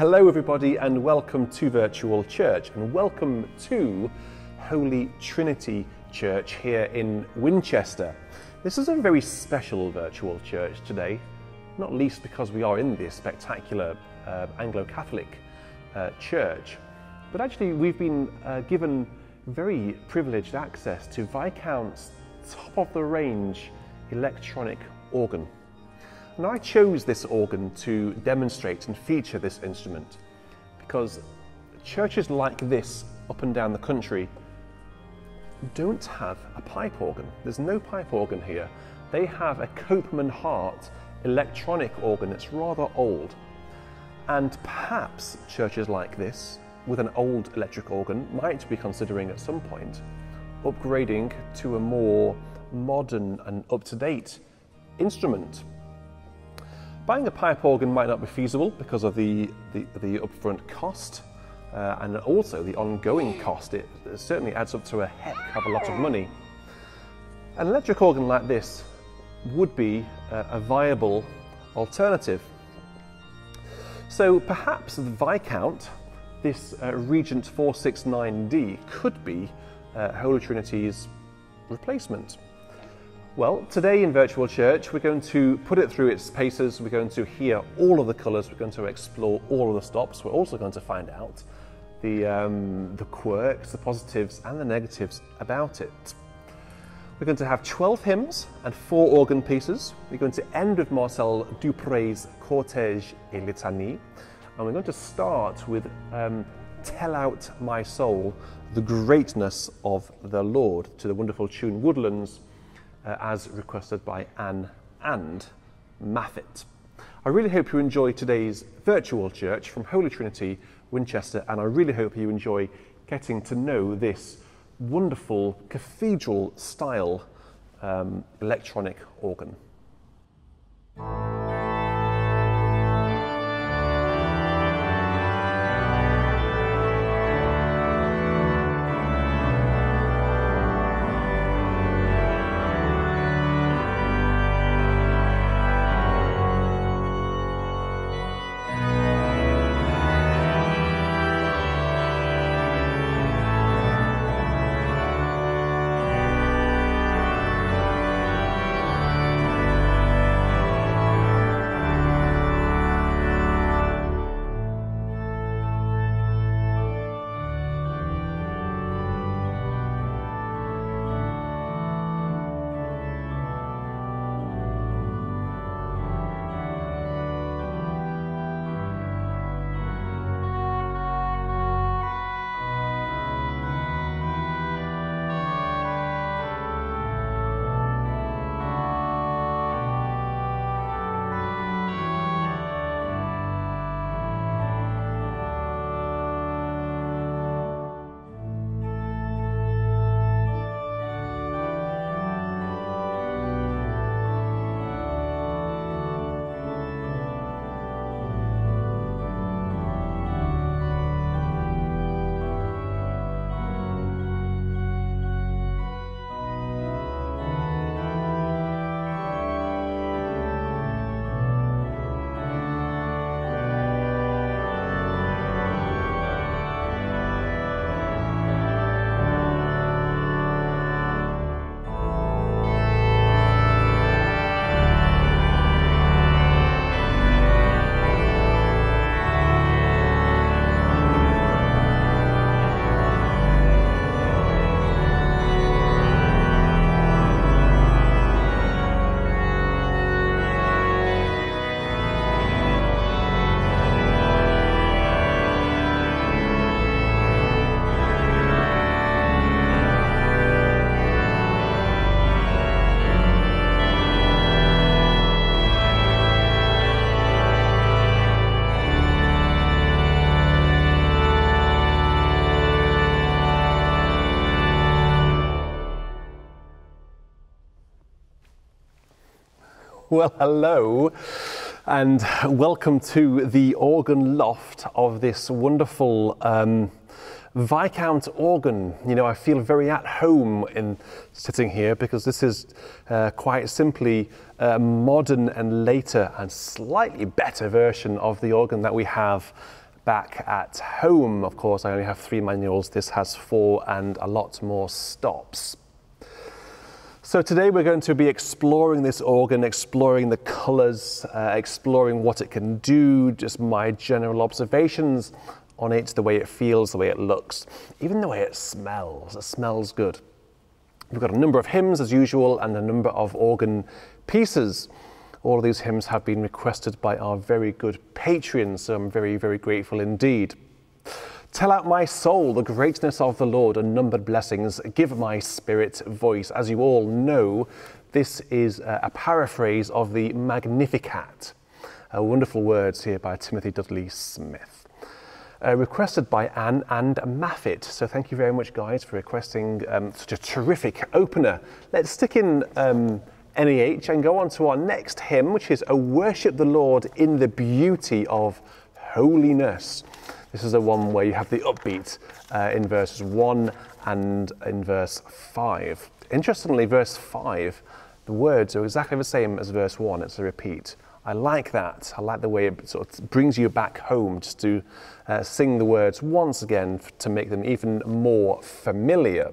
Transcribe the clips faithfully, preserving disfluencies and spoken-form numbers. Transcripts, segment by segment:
Hello everybody and welcome to Virtual Church, and welcome to Holy Trinity Church here in Winchester. This is a very special Virtual Church today, not least because we are in this spectacular uh, Anglo-Catholic uh, church, but actually we've been uh, given very privileged access to Viscount's top-of-the-range electronic organ. And I chose this organ to demonstrate and feature this instrument because churches like this up and down the country don't have a pipe organ. There's no pipe organ here. They have a Copeman Hart electronic organ that's rather old. And perhaps churches like this with an old electric organ might be considering at some point upgrading to a more modern and up-to-date instrument. Buying a pipe organ might not be feasible because of the, the, the upfront cost uh, and also the ongoing cost. It certainly adds up to a heck of a lot of money. An electric organ like this would be uh, a viable alternative. So perhaps the Viscount, this uh, Regent four sixty-nine D, could be uh, Holy Trinity's replacement. Well, today in Virtual Church, we're going to put it through its paces, we're going to hear all of the colours, we're going to explore all of the stops, we're also going to find out the, um, the quirks, the positives and the negatives about it. We're going to have twelve hymns and four organ pieces. We're going to end with Marcel Dupre's Cortège et Litanie, and we're going to start with um, Tell Out My Soul, the Greatness of the Lord, to the wonderful tune Woodlands, Uh, as requested by Anne and Maffitt. I really hope you enjoy today's Virtual Church from Holy Trinity, Winchester, and I really hope you enjoy getting to know this wonderful cathedral-style um, electronic organ. Well, hello and welcome to the organ loft of this wonderful um, Viscount organ. You know, I feel very at home in sitting here because this is uh, quite simply a modern and later and slightly better version of the organ that we have back at home. Of course, I only have three manuals. This has four and a lot more stops. So today we're going to be exploring this organ, exploring the colours, uh, exploring what it can do, just my general observations on it, the way it feels, the way it looks, even the way it smells. It smells good. We've got a number of hymns as usual and a number of organ pieces. All of these hymns have been requested by our very good patrons, so I'm very, very grateful indeed. Tell out my soul the greatness of the Lord, and numbered blessings. Give my spirit voice. As you all know, this is a paraphrase of the Magnificat. Uh, wonderful words here by Timothy Dudley Smith. Uh, requested by Anne and Maffitt. So thank you very much, guys, for requesting um, such a terrific opener. Let's stick in um, N E H and go on to our next hymn, which is O Worship the Lord in the Beauty of Holiness. This is the one where you have the upbeat uh, in verses one and in verse five. Interestingly, verse five, the words are exactly the same as verse one. It's a repeat. I like that. I like the way it sort of brings you back home, just to uh, sing the words once again to make them even more familiar.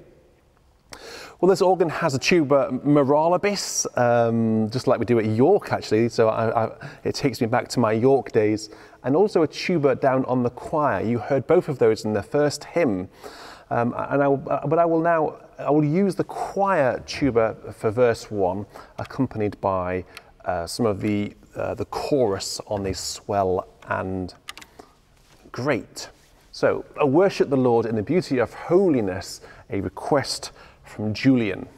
Well, this organ has a tuba miralibus, um, just like we do at York, actually. So I, I, it takes me back to my York days. And also a tuba down on the choir. You heard both of those in the first hymn. Um, and I, but I will now I will use the choir tuba for verse one, accompanied by uh, some of the uh, the chorus on the swell and great. So, O Worship the Lord in the Beauty of Holiness, a request from Julian.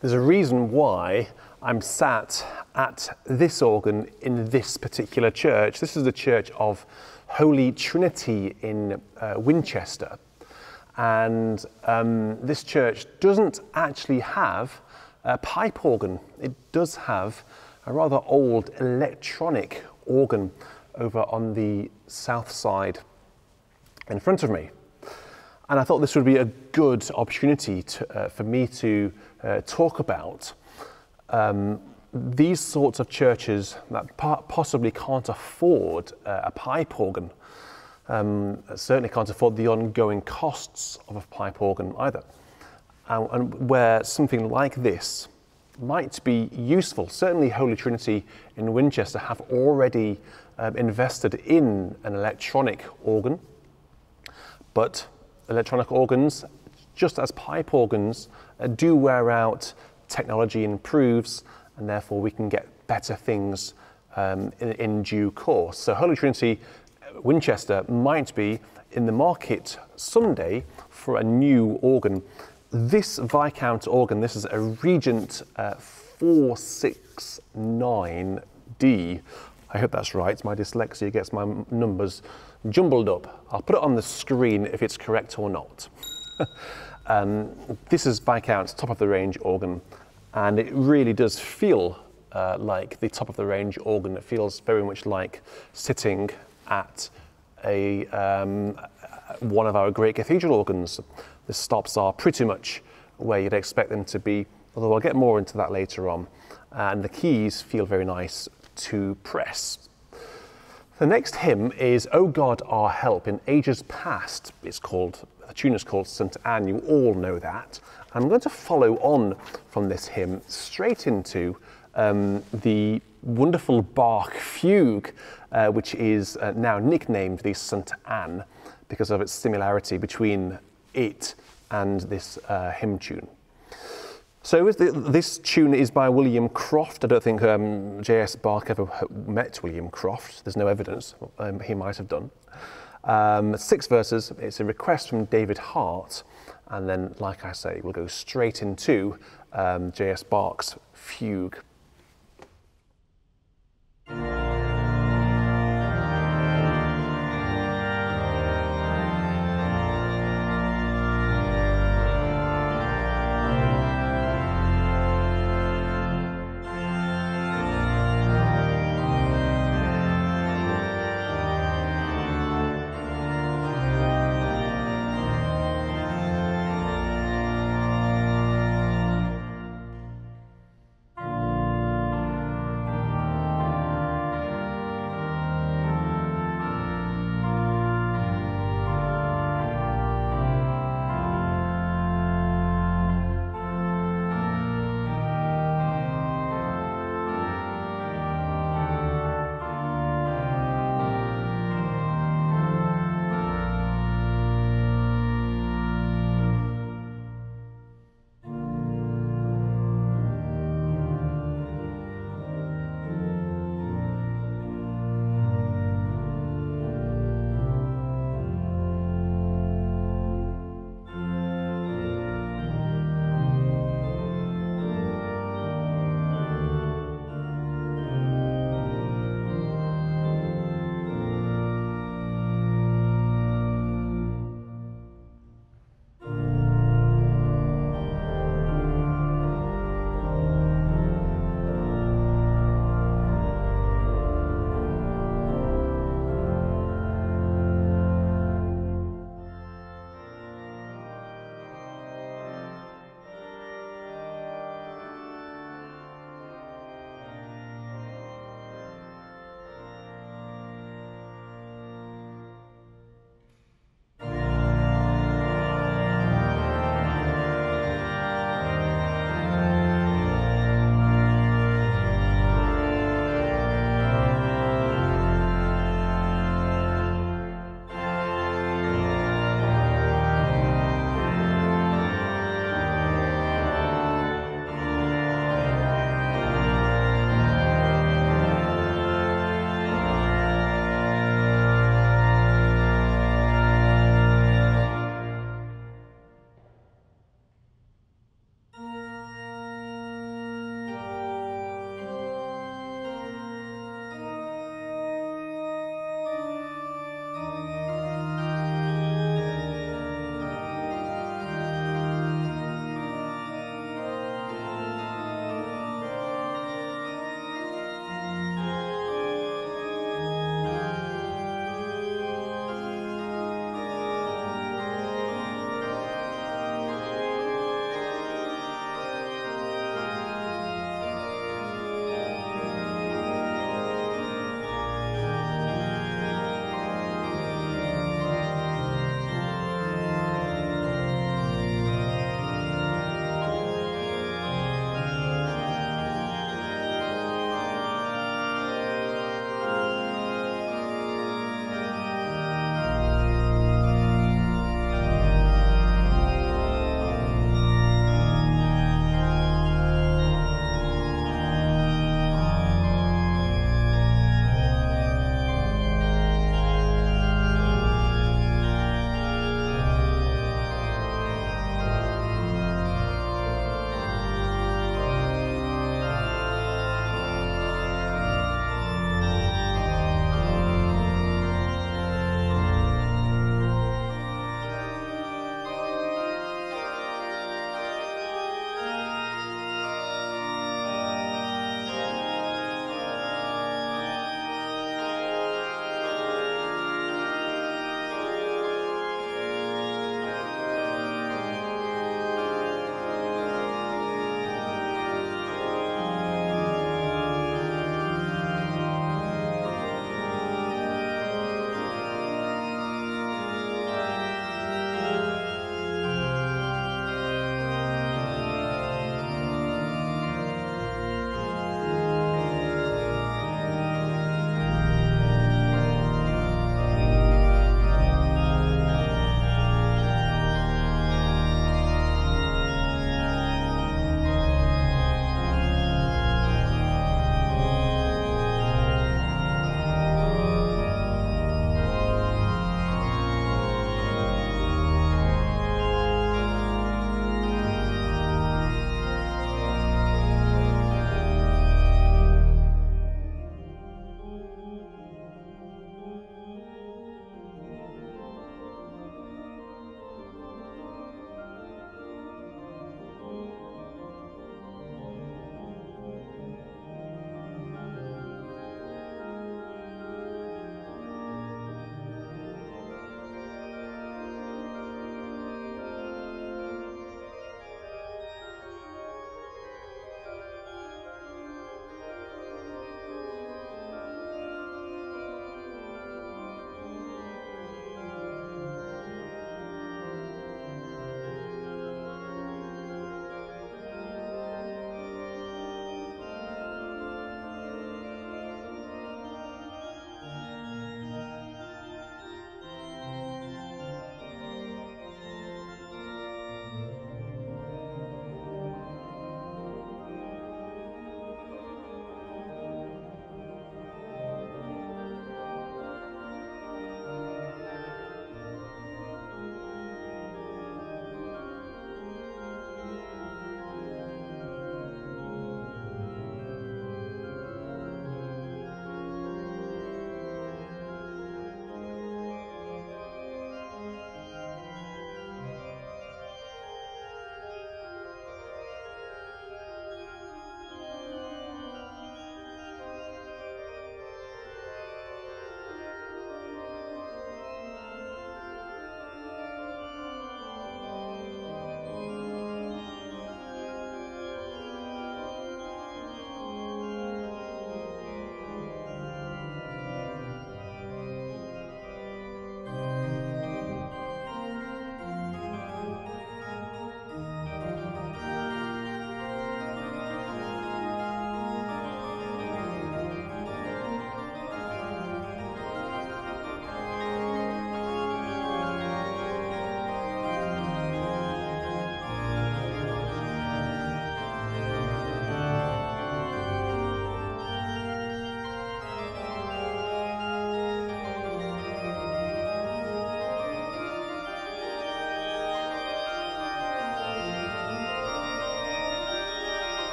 There's a reason why I'm sat at this organ in this particular church. This is the Church of Holy Trinity in uh, Winchester. And um, this church doesn't actually have a pipe organ. It does have a rather old electronic organ over on the south side in front of me. And I thought this would be a good opportunity to, uh, for me to uh, talk about um, these sorts of churches that possibly can't afford uh, a pipe organ. Um, certainly can't afford the ongoing costs of a pipe organ either. And, and where something like this might be useful. Certainly Holy Trinity in Winchester have already um, invested in an electronic organ, but electronic organs, just as pipe organs, uh, do wear out, technology improves, and therefore we can get better things um, in, in due course. So Holy Trinity Winchester might be in the market someday for a new organ. This Viscount organ, this is a Regent uh, four six nine D. I hope that's right. My dyslexia gets my numbers jumbled up. I'll put it on the screen if it's correct or not. um, this is Viscount's top-of-the-range organ, and it really does feel uh, like the top-of-the-range organ. It feels very much like sitting at a, um, one of our great cathedral organs. The stops are pretty much where you'd expect them to be, although I'll get more into that later on. And the keys feel very nice to press. The next hymn is O God Our Help. In ages past, it's called, the tune is called St Anne, you all know that. I'm going to follow on from this hymn straight into um, the wonderful Bach fugue, uh, which is uh, now nicknamed the St Anne because of its similarity between it and this uh, hymn tune. So this tune is by William Croft. I don't think um, J S Bach ever met William Croft. There's no evidence. Um, he might have done. Um, six verses. It's a request from David Hart. And then, like I say, we'll go straight into um, J S Bach's fugue.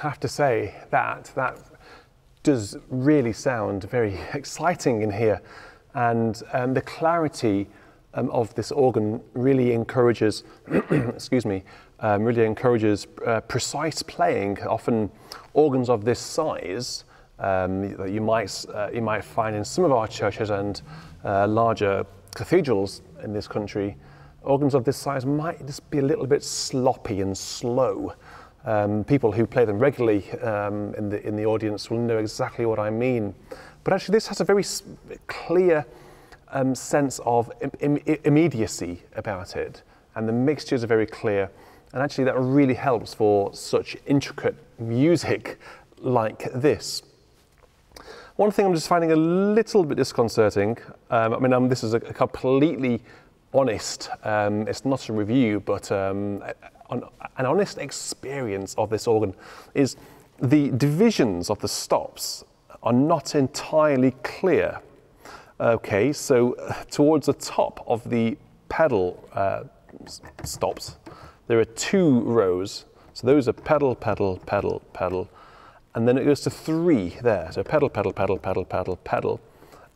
have to say that that does really sound very exciting in here, and um, the clarity um, of this organ really encourages, excuse me, um, really encourages uh, precise playing. Often organs of this size um, that you might, uh, you might find in some of our churches and uh, larger cathedrals in this country, organs of this size might just be a little bit sloppy and slow. Um, people who play them regularly um, in the in the audience will know exactly what I mean. But actually, this has a very clear um, sense of im im immediacy about it, and the mixtures are very clear. And actually, that really helps for such intricate music like this. One thing I'm just finding a little bit disconcerting. Um, I mean, um, this is a completely honest. Um, it's not a review, but. Um, an honest experience of this organ is the divisions of the stops are not entirely clear. Okay, so towards the top of the pedal uh, stops, there are two rows. So those are pedal, pedal, pedal, pedal, and then it goes to three there. So pedal, pedal, pedal, pedal, pedal, pedal.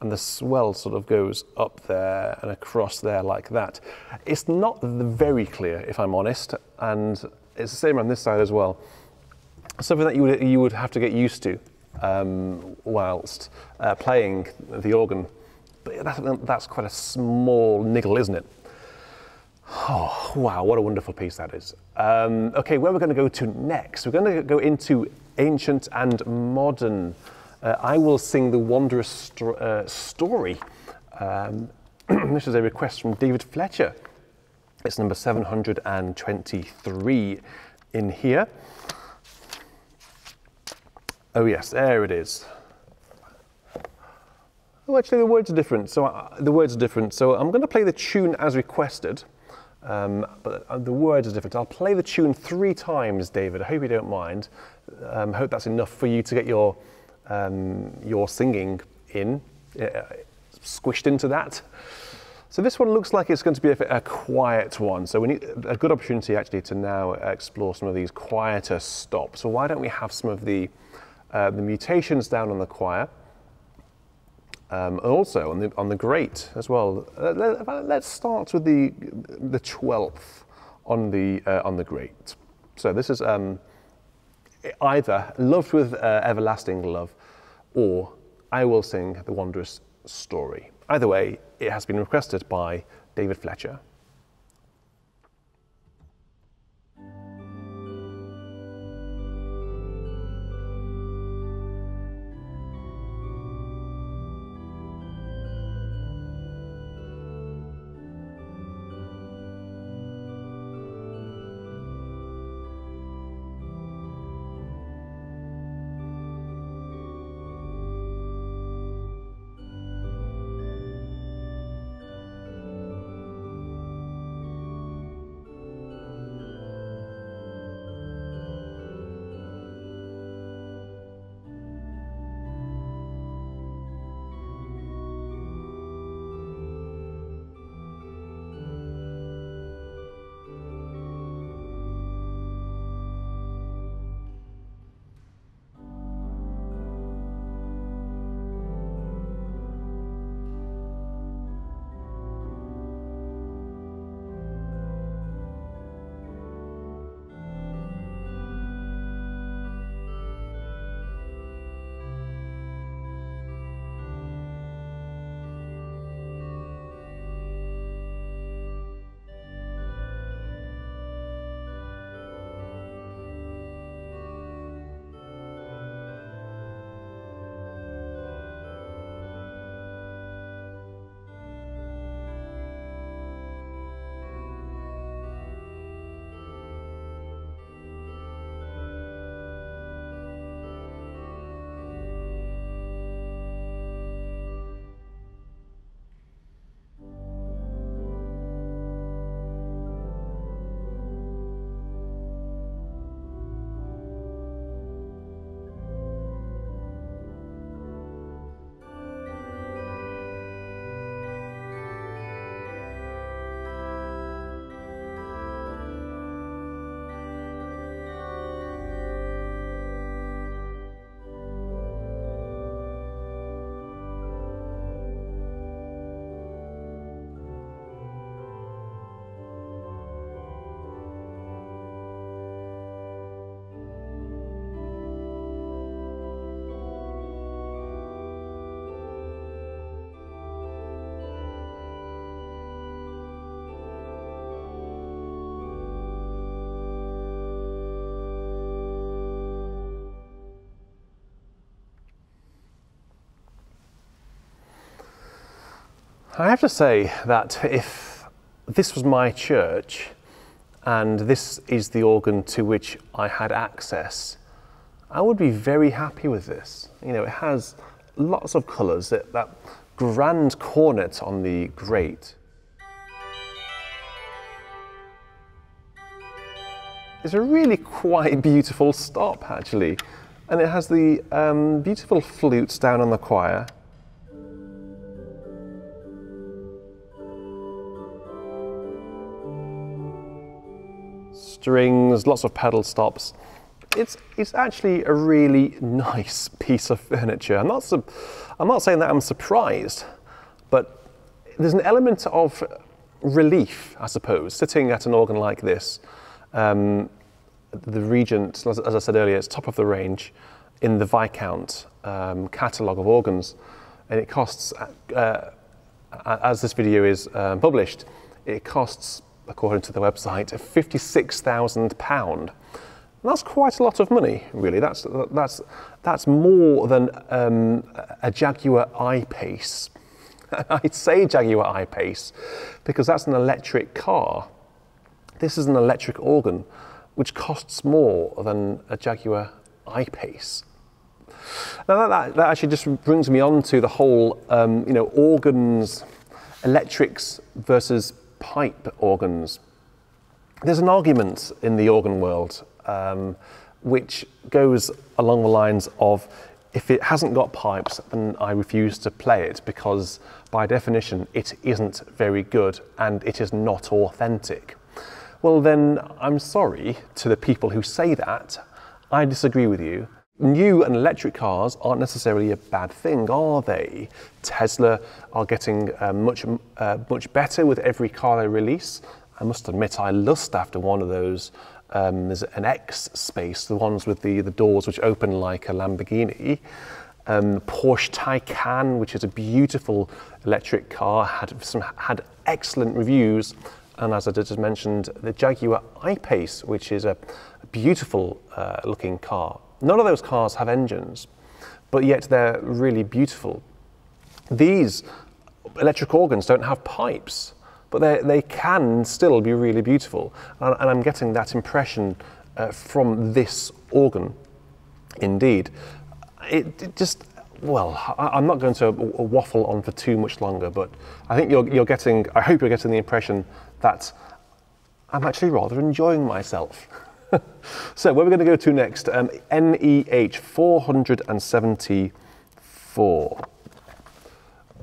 And the swell sort of goes up there and across there like that. It's not very clear, if I'm honest, and it's the same on this side as well. Something that you would, you would have to get used to um, whilst uh, playing the organ. But that, that's quite a small niggle, isn't it? Oh, wow, what a wonderful piece that is. Um, okay, where we're going to go to next? We're going to go into ancient and modern. Uh, I will sing the Wanderer's st uh, Story. Um, this is a request from David Fletcher. It's number seven hundred twenty-three in here. Oh yes, there it is. Oh, actually the words are different. So I, the words are different. So I'm going to play the tune as requested, um, but the words are different. I'll play the tune three times, David. I hope you don't mind. I um, hope that's enough for you to get your Um, your singing in, uh, squished into that. So this one looks like it's going to be a, a quiet one. So we need a good opportunity actually to now explore some of these quieter stops. So why don't we have some of the, uh, the mutations down on the choir, um, and also on the, on the great as well. Uh, let, let's start with the, the twelfth on the, uh, on the great. So this is, um, either Loved with uh, Everlasting Love or I Will Sing the Wondrous Story. Either way, it has been requested by David Fletcher. I have to say that if this was my church and this is the organ to which I had access, I would be very happy with this. You know, it has lots of colours, that, that grand cornet on the grate. It's a really quite beautiful stop, actually. And it has the um, beautiful flutes down on the choir. Strings, lots of pedal stops. It's, it's actually a really nice piece of furniture. I'm not, I'm not saying that I'm surprised, but there's an element of relief, I suppose, sitting at an organ like this. Um, the Regent, as I said earlier, it's top of the range in the Viscount um, catalogue of organs, and it costs, uh, as this video is uh, published, it costs, according to the website, fifty-six thousand pounds. That's quite a lot of money, really. That's, that's, that's more than um, a Jaguar I-Pace. I'd say Jaguar I-Pace because that's an electric car. This is an electric organ, which costs more than a Jaguar I-Pace. Now, that, that, that actually just brings me on to the whole, um, you know, organs, electrics versus pipe organs. There's an argument in the organ world um, which goes along the lines of, if it hasn't got pipes, then I refuse to play it because by definition it isn't very good and it is not authentic. Well then, I'm sorry to the people who say that. I disagree with you. New and electric cars aren't necessarily a bad thing, are they? Tesla are getting uh, much, uh, much better with every car they release. I must admit, I lust after one of those. Um, there's an X Space, the ones with the, the doors which open like a Lamborghini. Um, Porsche Taycan, which is a beautiful electric car, had, some, had excellent reviews. And as I just mentioned, the Jaguar I-Pace, which is a beautiful uh, looking car. None of those cars have engines, but yet they're really beautiful. These electric organs don't have pipes, but they can still be really beautiful. And, and I'm getting that impression uh, from this organ. Indeed, it, it just, well, I, I'm not going to waffle on for too much longer, but I think you're, you're getting, I hope you're getting the impression that I'm actually rather enjoying myself. So where we're going to go to next, um, N E H four seventy-four.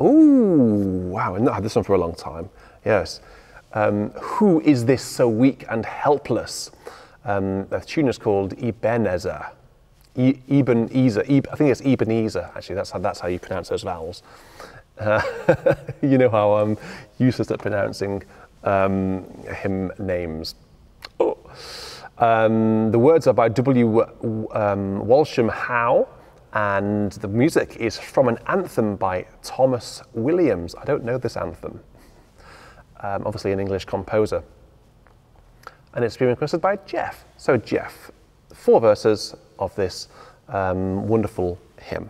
Ooh, wow, I've not had this one for a long time. Yes. Um, who is this so weak and helpless? Um, the tune is called Ebenezer. E Ebenezer, e I think it's Ebenezer, actually, that's how, that's how you pronounce those vowels. Uh, you know how I'm useless at pronouncing um, hymn names. Oh. Um, the words are by W Um, Walsham Howe, and the music is from an anthem by Thomas Williams. I don't know this anthem. Um, obviously an English composer. And it's been requested by Jeff. So Jeff, four verses of this um, wonderful hymn.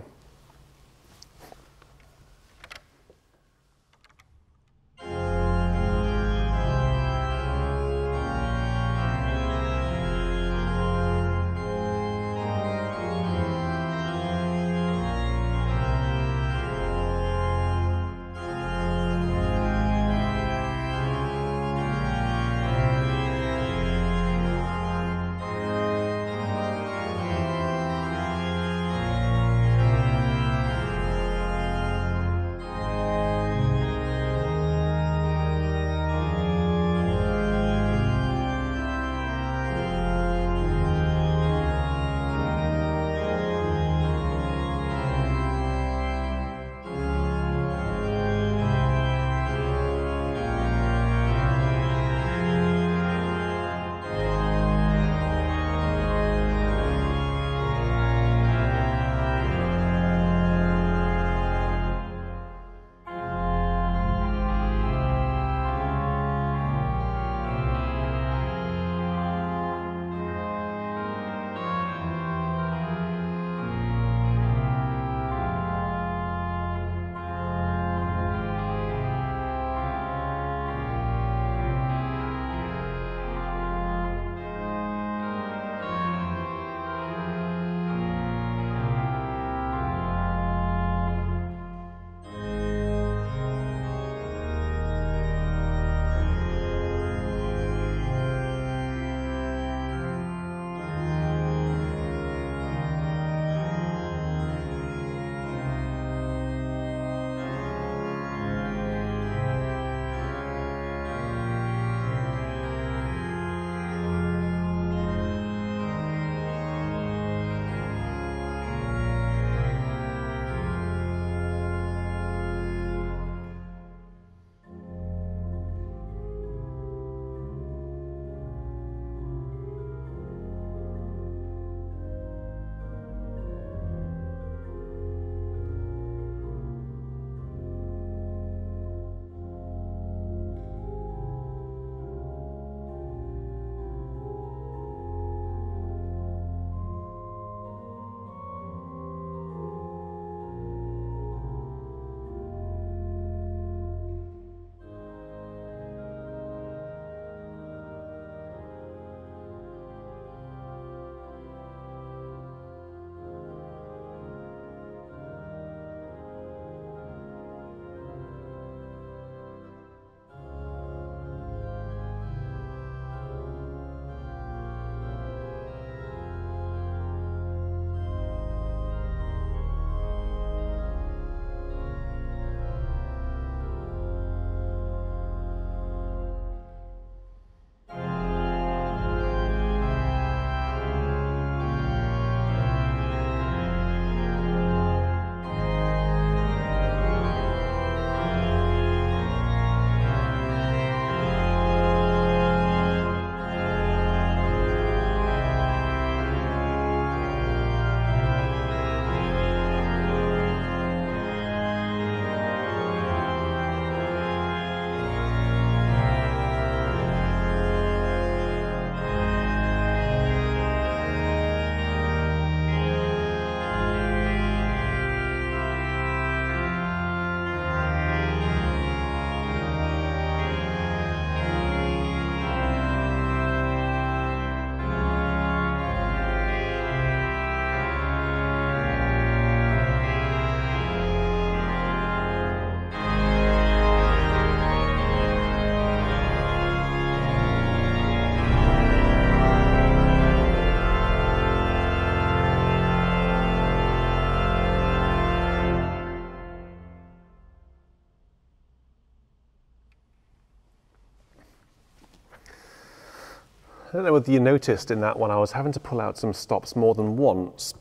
I don't know whether you noticed in that one, I was having to pull out some stops more than once.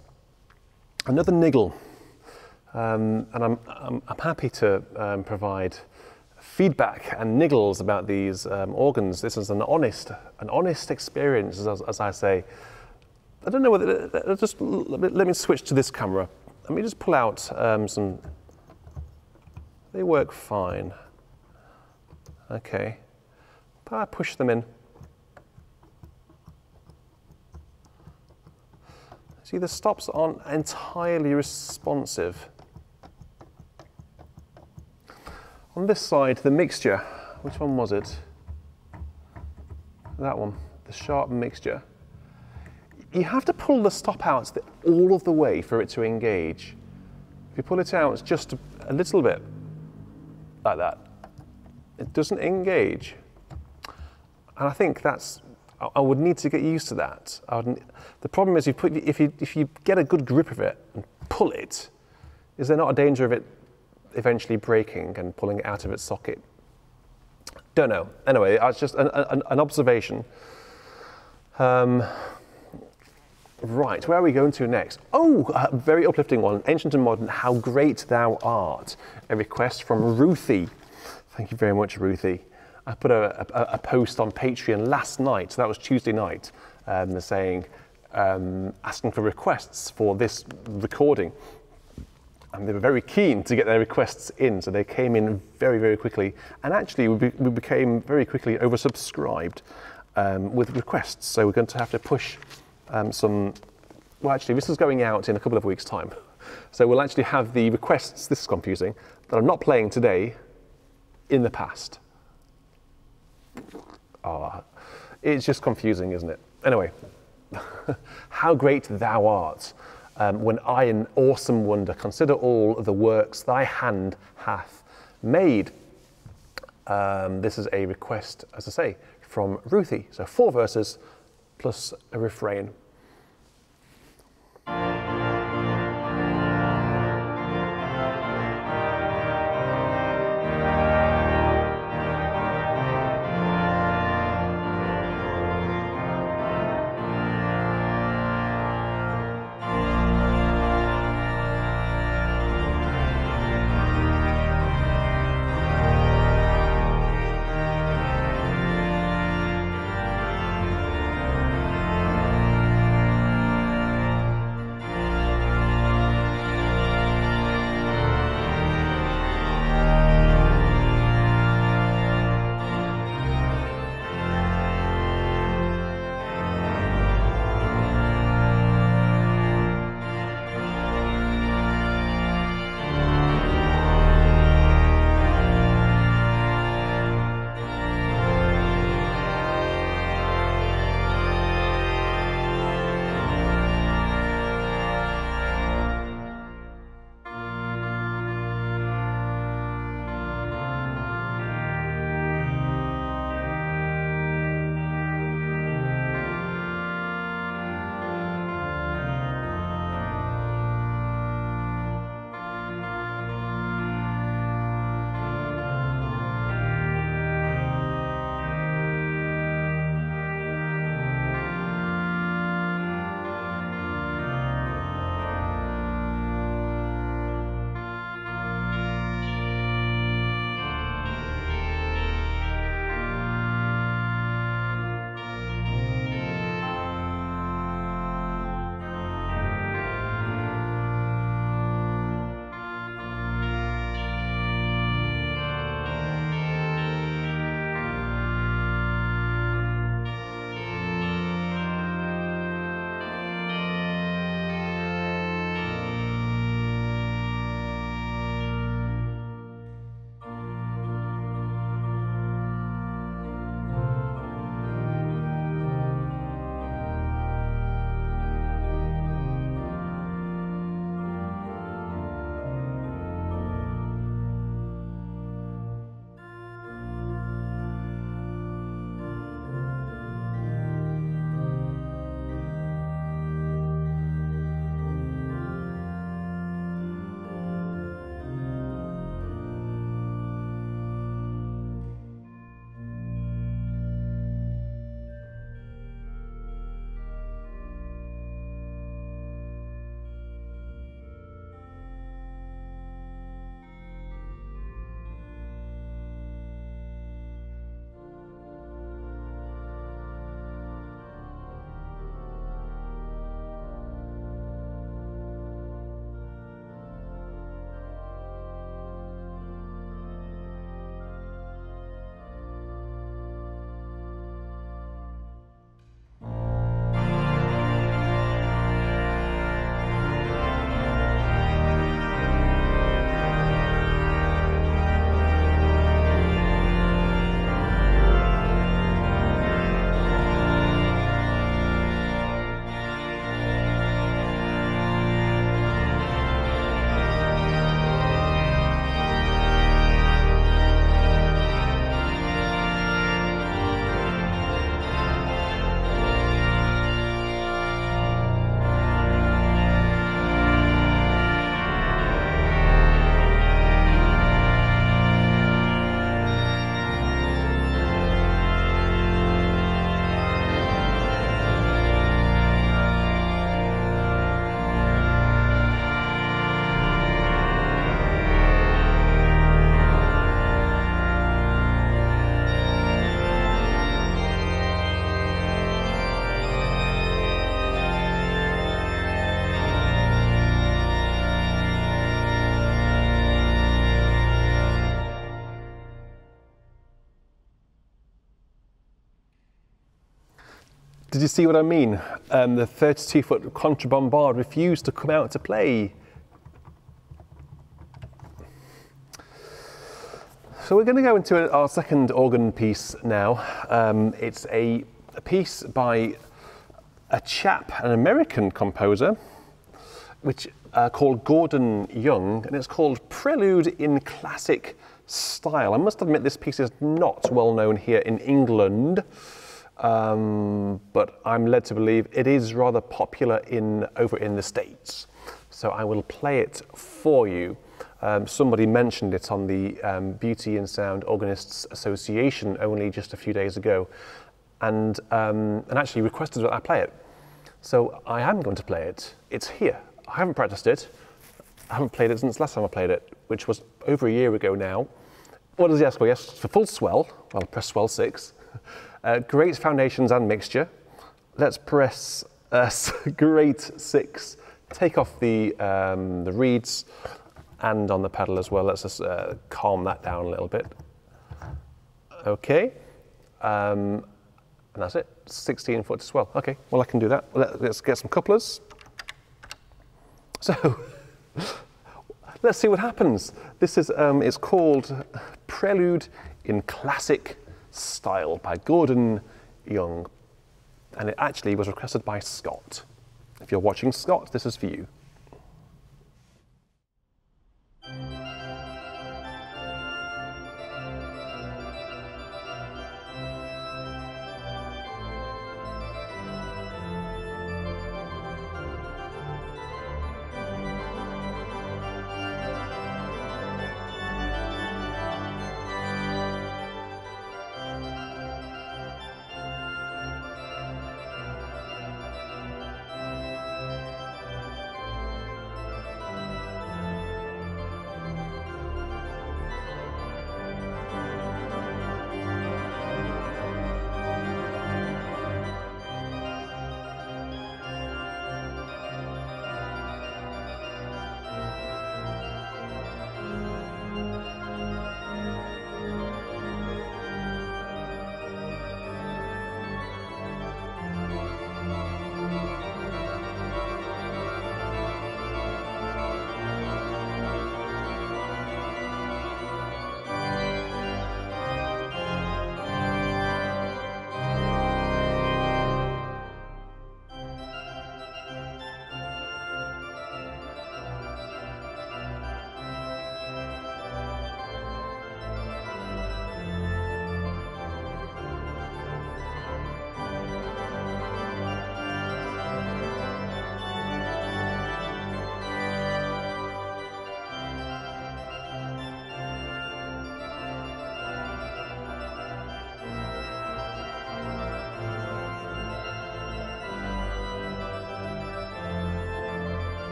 Another niggle, um, and I'm, I'm, I'm happy to um, provide feedback and niggles about these um, organs. This is an honest, an honest experience, as, as I say. I don't know whether, just let me, let me switch to this camera. Let me just pull out um, some, they work fine. Okay, I push them in. See, the stops aren't entirely responsive. On this side, the mixture, which one was it? That one, the sharp mixture. You have to pull the stop out all of the way for it to engage. If you pull it out just a little bit, like that, it doesn't engage. And I think that's, I would need to get used to that. I would, the problem is you put, if, you, if you get a good grip of it and pull it, is there not a danger of it eventually breaking and pulling it out of its socket? Don't know. Anyway, it's just an, an, an observation. Um, right, where are we going to next? Oh, a very uplifting one, Ancient and Modern, How Great Thou Art. A request from Ruthie. Thank you very much, Ruthie. I put a, a, a post on Patreon last night, so that was Tuesday night, um, saying, um, asking for requests for this recording. And they were very keen to get their requests in, so they came in very, very quickly. And actually, we, be, we became very quickly oversubscribed um, with requests, so we're going to have to push um, some... Well, actually, this is going out in a couple of weeks' time. So we'll actually have the requests, this is confusing, that I'm not playing today, in the past. Oh, it's just confusing, isn't it? Anyway, how great thou art, um, when I in awesome wonder consider all the works thy hand hath made. Um, this is a request, as I say, from Ruthie. So four verses plus a refrain. Did you see what I mean? Um, the thirty-two foot contraband bard refused to come out to play. So we're going to go into a, our second organ piece now. Um, it's a, a piece by a chap, an American composer, which uh, called Gordon Young, and it's called Prelude in Classic Style. I must admit this piece is not well known here in England, um, but I'm led to believe it is rather popular in over in the States. So I will play it for you. Um, somebody mentioned it on the um, Beauty and Sound Organists Association only just a few days ago, and, um, and actually requested that I play it. So I am going to play it. It's here. I haven't practiced it. I haven't played it since last time I played it, which was over a year ago now. What does he ask for? He asks for full swell. Well, press swell six. Uh, great foundations and mixture. Let's press uh, great six. Take off the, um, the reeds. And on the pedal as well. Let's just uh, calm that down a little bit. Okay, um, and that's it, sixteen foot swell. Okay, well I can do that. Let's get some couplers. So, let's see what happens. This is, um, it's called Prelude in Classic Style by Gordon Young. And it actually was requested by Scott. If you're watching Scott, this is for you.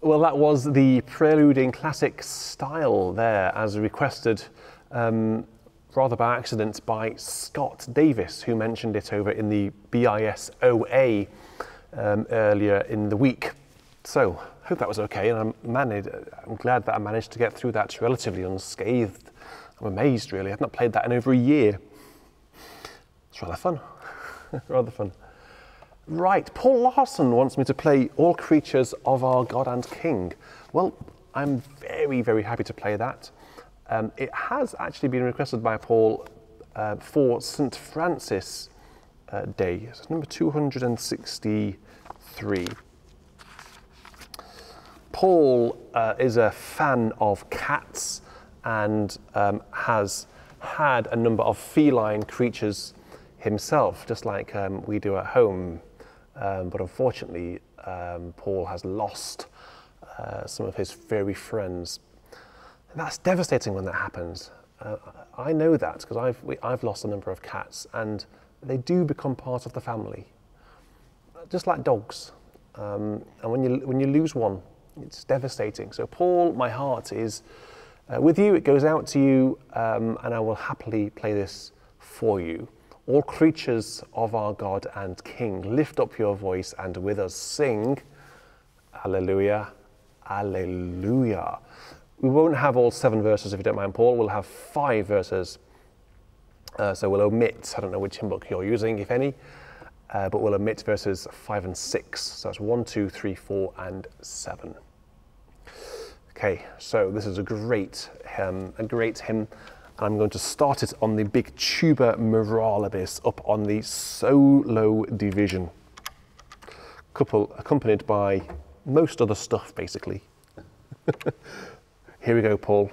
Well, that was the Prelude in Classic Style there, as requested, um, rather by accident, by Scott Davis, who mentioned it over in the B I S O A um, earlier in the week. So, hope that was okay, and I'm, managed, I'm glad that I managed to get through that relatively unscathed. I'm amazed, really. I've not played that in over a year. It's rather fun, rather fun. Right, Paul Larson wants me to play All Creatures of Our God and King. Well, I'm very, very happy to play that. Um, it has actually been requested by Paul uh, for Saint Francis uh, Day. It's number two hundred sixty-three. Paul uh, is a fan of cats and um, has had a number of feline creatures himself, just like um, we do at home. Um, but unfortunately, um, Paul has lost uh, some of his furry friends. And that's devastating when that happens. Uh, I know that because I've, we, I've lost a number of cats, and they do become part of the family, just like dogs. Um, and when you, when you lose one, it's devastating. So Paul, my heart is uh, with you. It goes out to you, um, and I will happily play this for you. All creatures of our God and King, lift up your voice and with us sing, Alleluia, Alleluia. We won't have all seven verses, if you don't mind, Paul. We'll have five verses. Uh, so we'll omit, I don't know which hymn book you're using, if any, uh, but we'll omit verses five and six. So that's one, two, three, four, and seven. Okay, so this is a great hymn, a great hymn. I'm going to start it on the big tuba mirabilis up on the solo division, couple accompanied by most other stuff, basically. Here we go, Paul.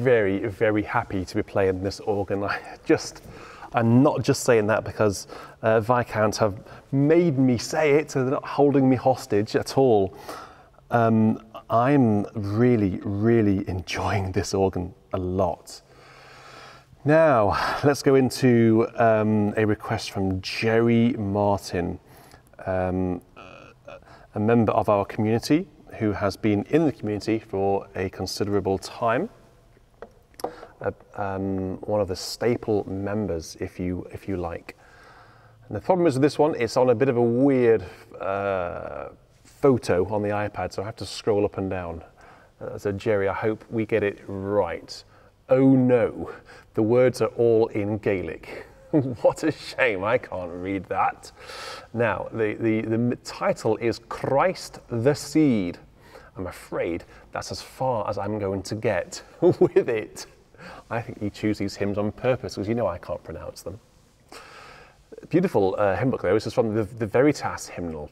very, very happy to be playing this organ. I just, I'm not just saying that because uh, Viscounts have made me say it, so they're not holding me hostage at all. Um, I'm really, really enjoying this organ a lot. Now, let's go into um, a request from Jerry Martin, um, a member of our community who has been in the community for a considerable time. Uh, um, one of the staple members, if you, if you like. And the problem is with this one, it's on a bit of a weird uh, photo on the iPad, so I have to scroll up and down. Uh, so Jerry, I hope we get it right. Oh no, the words are all in Gaelic. What a shame, I can't read that. Now, the, the, the title is Christ the Seed. I'm afraid that's as far as I'm going to get with it. I think you choose these hymns on purpose because you know I can't pronounce them. Beautiful uh, hymn book though, this is from the, the Veritas Hymnal.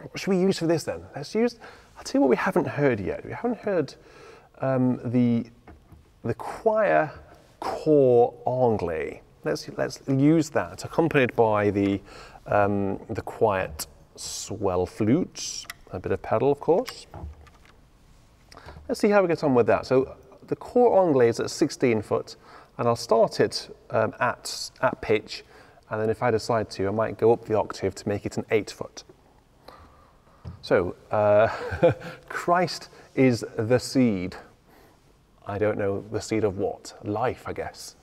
What should we use for this then? Let's use, I'll tell you what we haven't heard yet. We haven't heard um, the the choir Cor Anglais. Let's, let's use that, accompanied by the, um, the quiet swell flutes, a bit of pedal, of course. Let's see how we get on with that. So the Cor Anglais is at sixteen foot, and I'll start it um, at, at pitch, and then if I decide to, I might go up the octave to make it an eight foot. So, uh, Christ is the seed. I don't know, the seed of what? Life, I guess.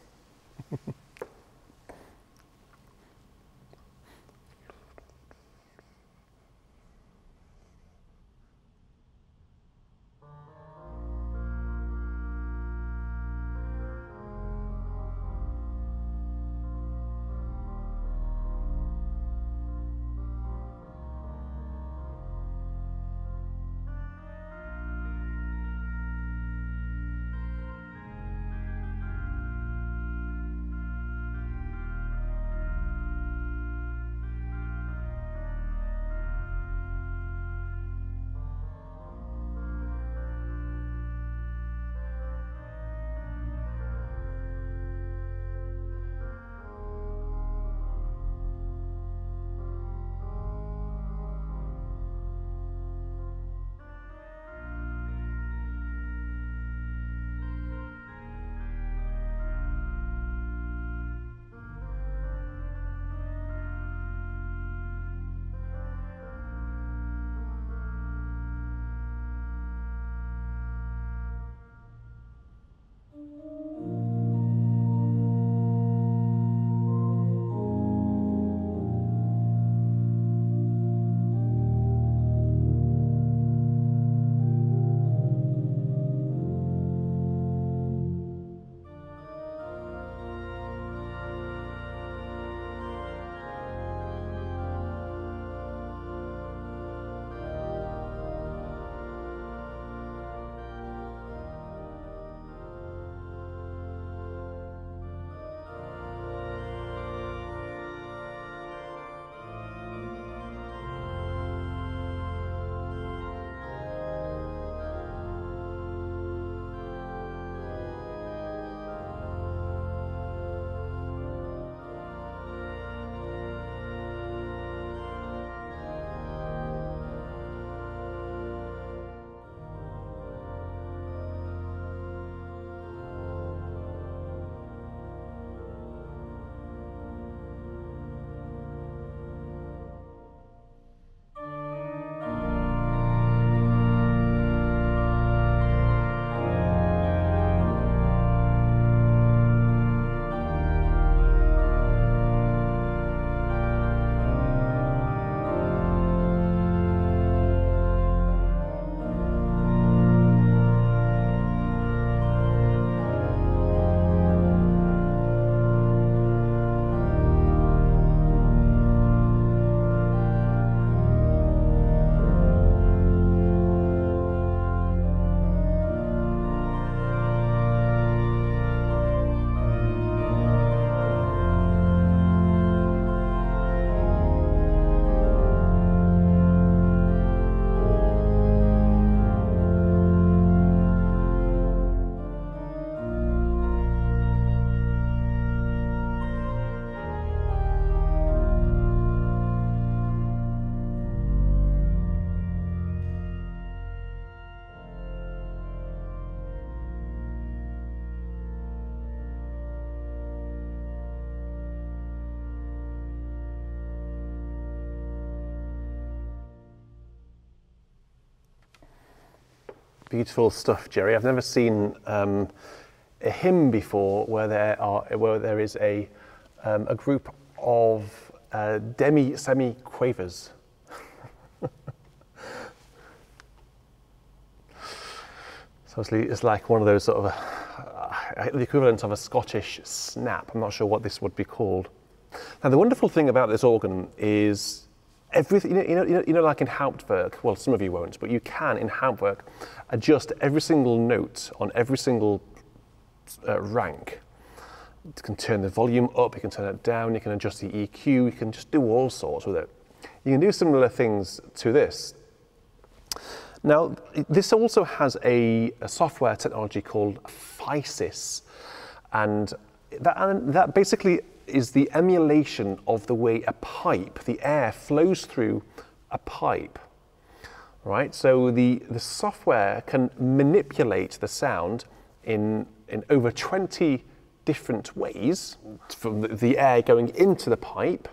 beautiful stuff, Jerry. I've never seen um, a hymn before where there are where there is a um, a group of uh, demi semi quavers. So obviously it's like one of those sort of a, the equivalent of a Scottish snap. I'm not sure what this would be called. Now the wonderful thing about this organ is everything, you know, you know, you know, like in Hauptwerk, well, some of you won't, but you can in Hauptwerk adjust every single note on every single uh, rank. You can turn the volume up, you can turn it down, you can adjust the E Q, you can just do all sorts with it. You can do similar things to this. Now, this also has a, a software technology called Physis, and that, and that basically is the emulation of the way a pipe, the air flows through a pipe, right? So the, the software can manipulate the sound in, in over twenty different ways, from the air going into the pipe,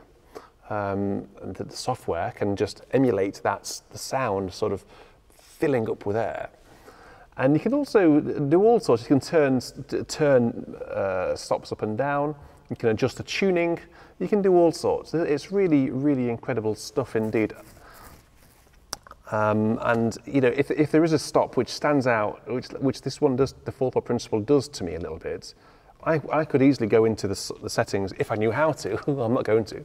um, and the, the software can just emulate that, the sound sort of filling up with air. And you can also do all sorts. You can turn, turn uh, stops up and down. You can adjust the tuning, you can do all sorts. It's really, really incredible stuff indeed. Um, and, you know, if, if there is a stop which stands out, which, which this one does, the four-part principle does to me a little bit, I, I could easily go into the, the settings, if I knew how to, I'm not going to,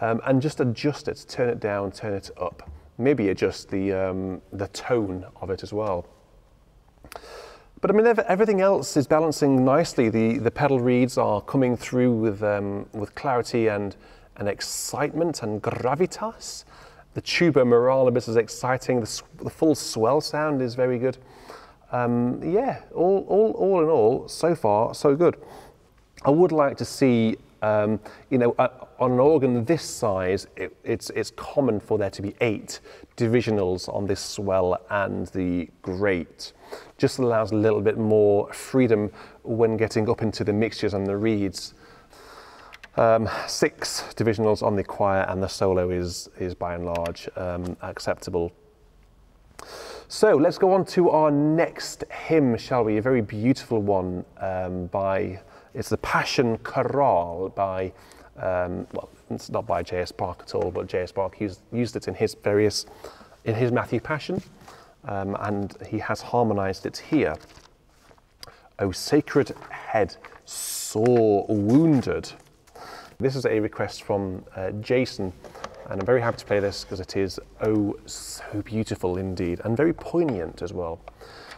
um, and just adjust it, turn it down, turn it up. Maybe adjust the, um, the tone of it as well. But I mean, everything else is balancing nicely. The, the pedal reads are coming through with, um, with clarity and, and excitement and gravitas. The tuba morale a bit is exciting. The, the full swell sound is very good. Um, yeah, all, all, all in all, so far, so good. I would like to see, um, you know, uh, on an organ this size, it, it's, it's common for there to be eight divisionals on this swell and the great. Just allows a little bit more freedom when getting up into the mixtures and the reeds. Um, six divisionals on the choir and the solo is, is by and large um, acceptable. So let's go on to our next hymn, shall we? A very beautiful one um, by, it's the Passion Chorale by, um, well, it's not by J S Bach at all, but J S Bach used, used it in his various, in his Matthew Passion. Um, and he has harmonized it here. O sacred head, sore wounded. This is a request from uh, Jason, and I'm very happy to play this because it is oh so beautiful indeed, and very poignant as well.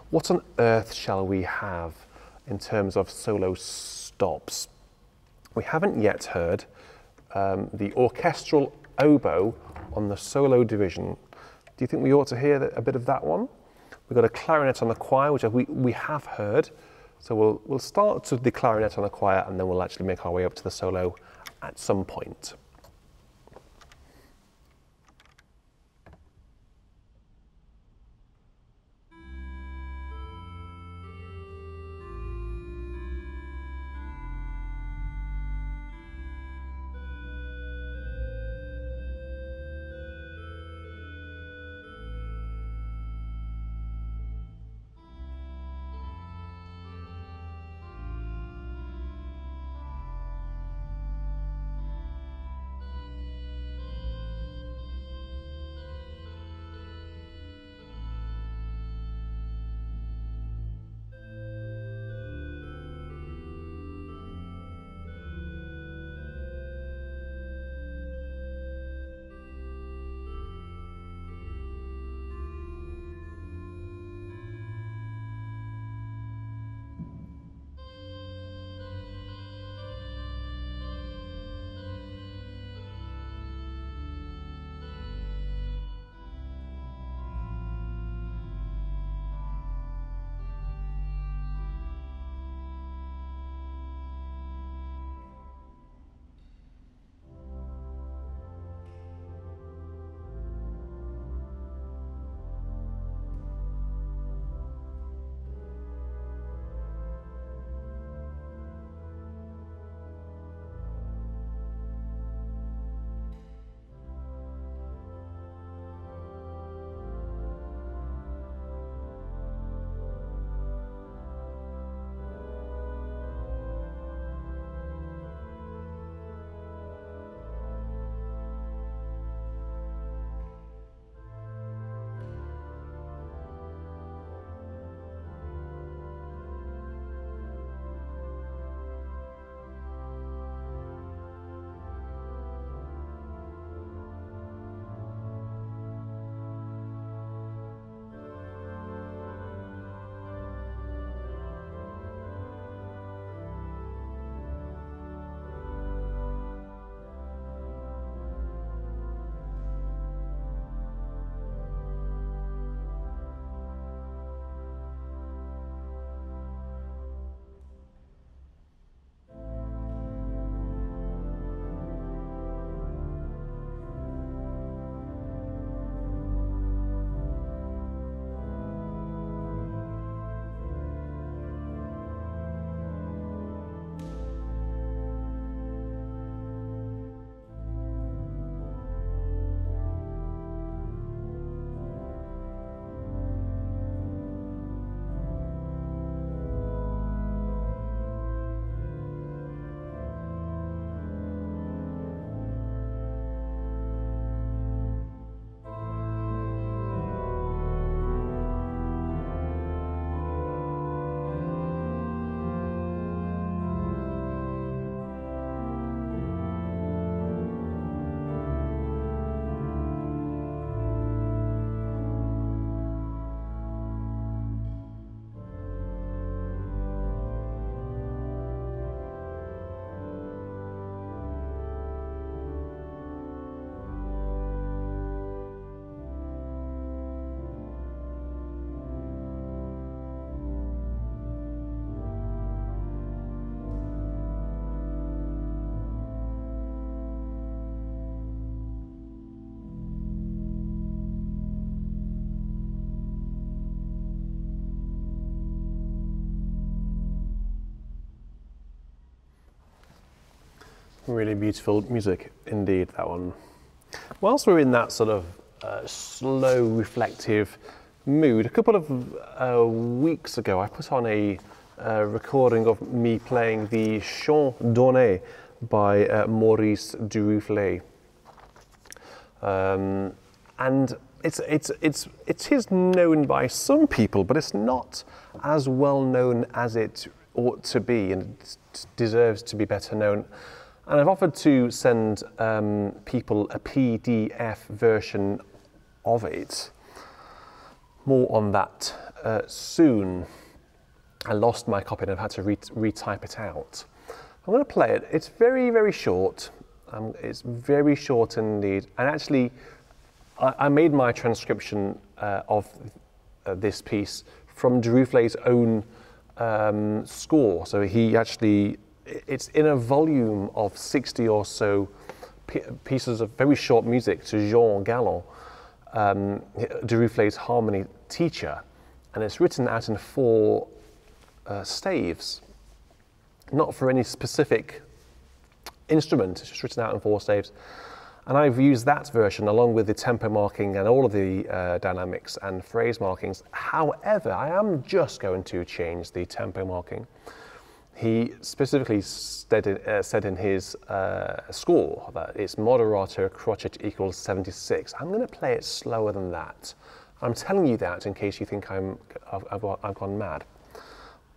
What on earth shall we have in terms of solo stops? We haven't yet heard um, the orchestral oboe on the solo division. Do you think we ought to hear a bit of that one? We've got a clarinet on the choir, which we, we have heard. So we'll, we'll start with the clarinet on the choir, and then we'll actually make our way up to the solo at some point. Really beautiful music indeed, that one. Whilst we're in that sort of uh, slow, reflective mood, a couple of uh, weeks ago I put on a uh, recording of me playing the Chant donné by uh, Maurice Duruflé. Um, and it's, it's, it's, it is known by some people, but it's not as well known as it ought to be, and it deserves to be better known. And I've offered to send um, people a P D F version of it. More on that uh, soon. I lost my copy and I've had to re retype it out. I'm going to play it. It's very, very short. Um, it's very short indeed. And actually, I, I made my transcription uh, of uh, this piece from Duruflé's own um, score. So he actually, it's in a volume of sixty or so pieces of very short music to Jean Gallon, um, Duruflé's harmony teacher. And it's written out in four uh, staves, not for any specific instrument, it's just written out in four staves. And I've used that version along with the tempo marking and all of the uh, dynamics and phrase markings. However, I am just going to change the tempo marking. He specifically said in, uh, said in his uh, score that it's moderato crotchet equals seventy-six. I'm going to play it slower than that. I'm telling you that in case you think I'm, I've, I've, I've gone mad.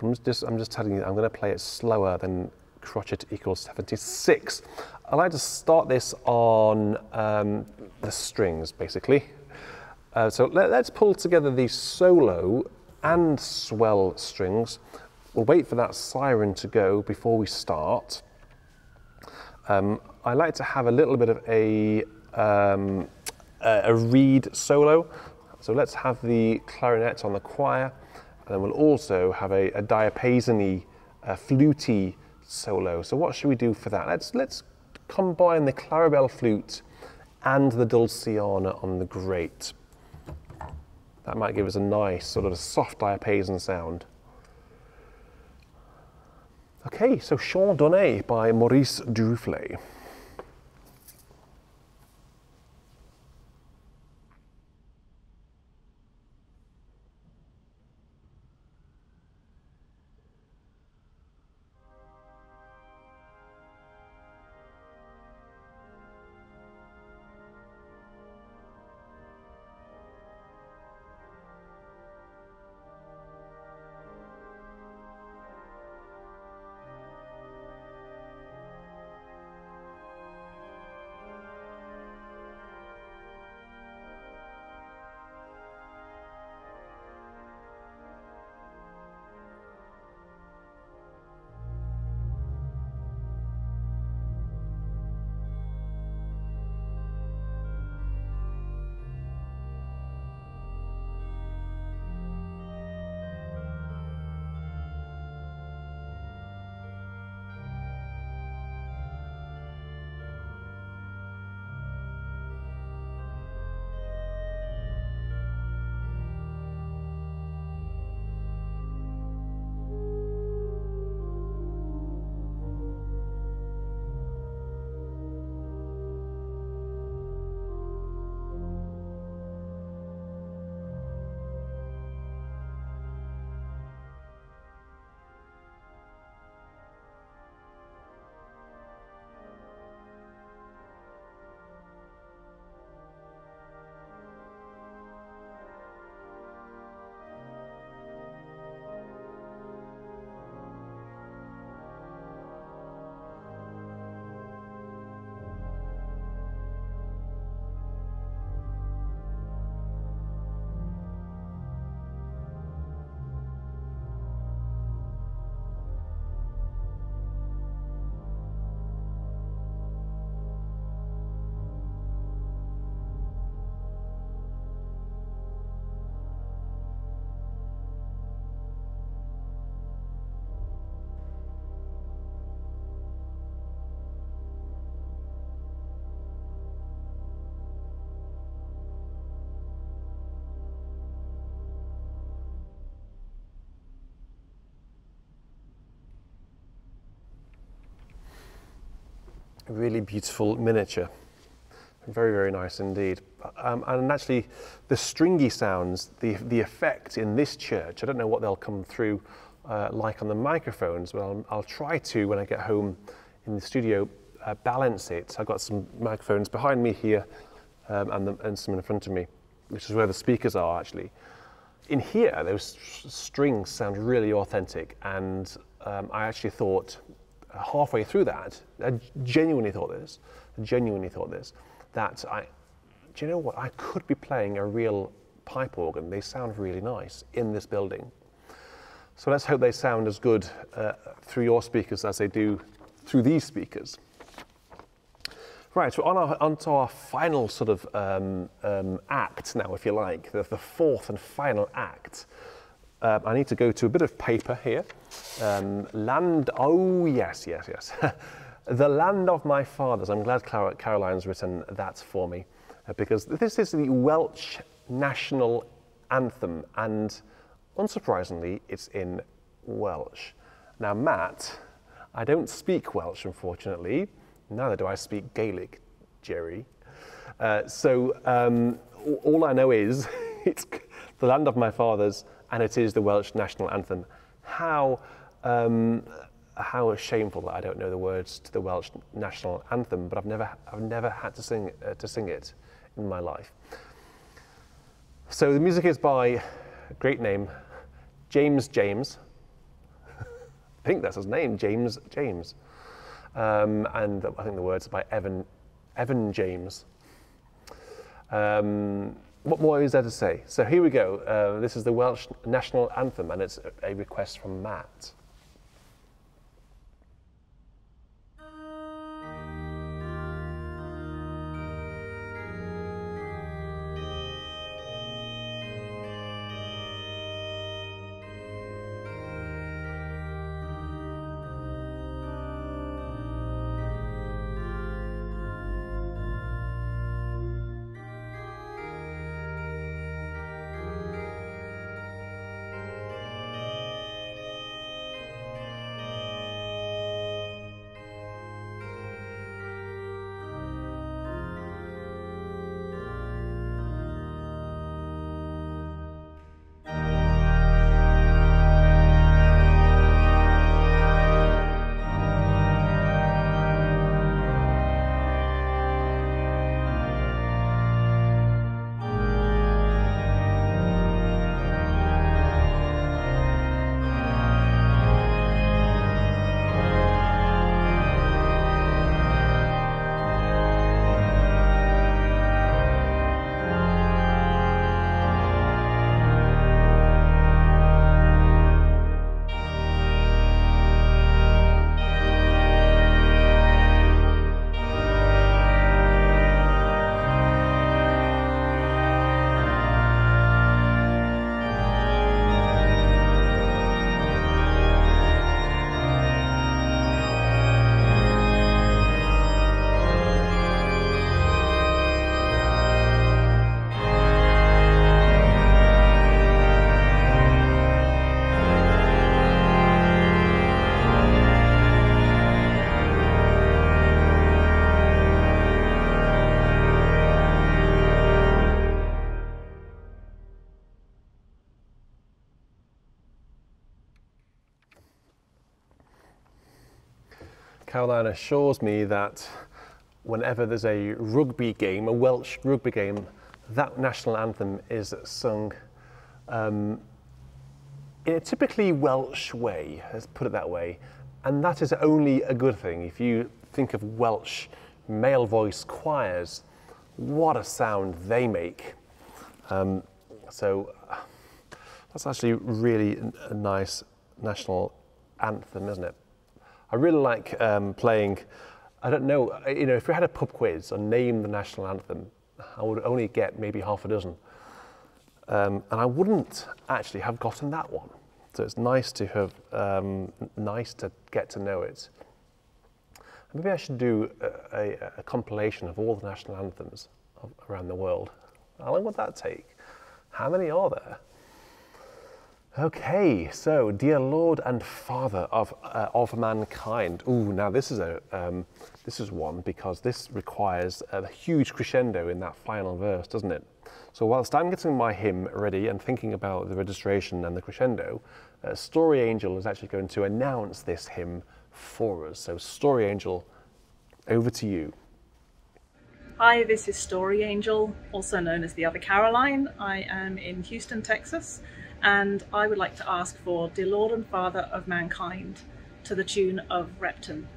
I'm just, I'm just telling you that I'm going to play it slower than crotchet equals seventy-six. I like to start this on um, the strings, basically. Uh, so let, let's pull together the solo and swell strings. We'll wait for that siren to go before we start. Um, I like to have a little bit of a, um, a reed solo. So let's have the clarinet on the choir, and then we'll also have a, a diapasony, a flutey solo. So what should we do for that? Let's, let's combine the clarabelle flute and the dulciana on the grate. That might give us a nice sort of soft diapason sound. Okay, so Chant donné by Maurice Duruflé. really beautiful miniature. Very, very nice indeed. Um, and actually, the stringy sounds, the, the effect in this church, I don't know what they'll come through uh, like on the microphones, but I'll, I'll try to, when I get home in the studio, uh, balance it. I've got some microphones behind me here um, and, the, and some in front of me, which is where the speakers are actually. In here, those strings sound really authentic, and um, I actually thought, halfway through that, I genuinely thought this, I genuinely thought this, that I, do you know what, I could be playing a real pipe organ. They sound really nice in this building. So let's hope they sound as good uh, through your speakers as they do through these speakers. Right, so on our, onto our final sort of um, um, act now, if you like, the, the fourth and final act. Um, I need to go to a bit of paper here. Um, land, oh yes, yes, yes. The land of my fathers. I'm glad Clara, Caroline's written that for me, uh, because this is the Welsh national anthem, and unsurprisingly, it's in Welsh. Now, Matt, I don't speak Welsh, unfortunately. Neither do I speak Gaelic, Jerry. Uh, so um, all I know is it's the land of my fathers, and it is the Welsh national anthem. How um, how shameful that I don't know the words to the Welsh national anthem, but I've never I've never had to sing uh, to sing it in my life. So the music is by, great name, James James. I think that's his name, James James, um, and I think the words are by Evan Evan James. Um, What more is there to say? So here we go. Uh, this is the Welsh national anthem, and it's a request from Matt. Caroline assures me that whenever there's a rugby game, a Welsh rugby game, that national anthem is sung um, in a typically Welsh way, let's put it that way, and that is only a good thing. If you think of Welsh male voice choirs, what a sound they make. Um, so that's actually really a nice national anthem, isn't it? I really like um, playing, I don't know, you know, if we had a pub quiz on name the national anthem, I would only get maybe half a dozen. Um, and I wouldn't actually have gotten that one. So it's nice to have, um, nice to get to know it. Maybe I should do a, a, a compilation of all the national anthems of, around the world. How long would that take? How many are there? Okay, so dear Lord and Father of uh, of mankind. Ooh, now this is a um, this is one because this requires a huge crescendo in that final verse, doesn't it? So whilst I'm getting my hymn ready and thinking about the registration and the crescendo, uh, Story Angel is actually going to announce this hymn for us. So Story Angel, over to you. Hi, this is Story Angel, also known as the Other Caroline. I am in Houston, Texas. And I would like to ask for Dear Lord and Father of Mankind to the tune of Repton.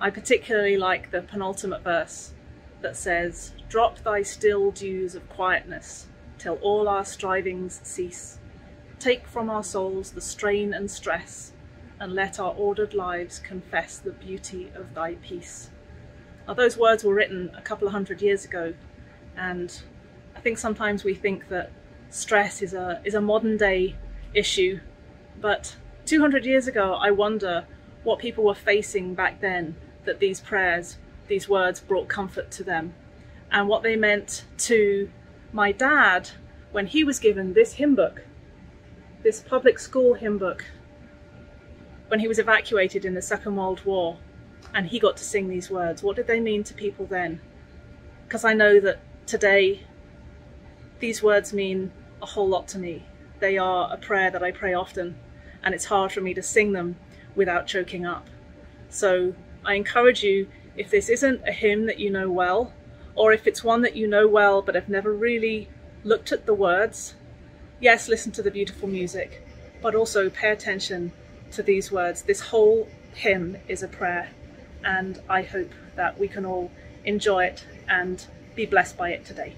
I particularly like the penultimate verse that says, drop thy still dews of quietness till all our strivings cease. Take from our souls the strain and stress and let our ordered lives confess the beauty of thy peace. Now those words were written a couple of hundred years ago, and I think sometimes we think that stress is a is a modern day issue, but two hundred years ago I wonder what people were facing back then that these prayers, these words brought comfort to them, and what they meant to my dad when he was given this hymn book, this public school hymn book, when he was evacuated in the Second World War and he got to sing these words. What did they mean to people then? Because I know that today these words mean a whole lot to me. They are a prayer that I pray often, and it's hard for me to sing them without choking up. So I encourage you, if this isn't a hymn that you know well, or if it's one that you know well but have never really looked at the words, yes, listen to the beautiful music, but also pay attention to these words. This whole hymn is a prayer, and I hope that we can all enjoy it and be blessed by it today.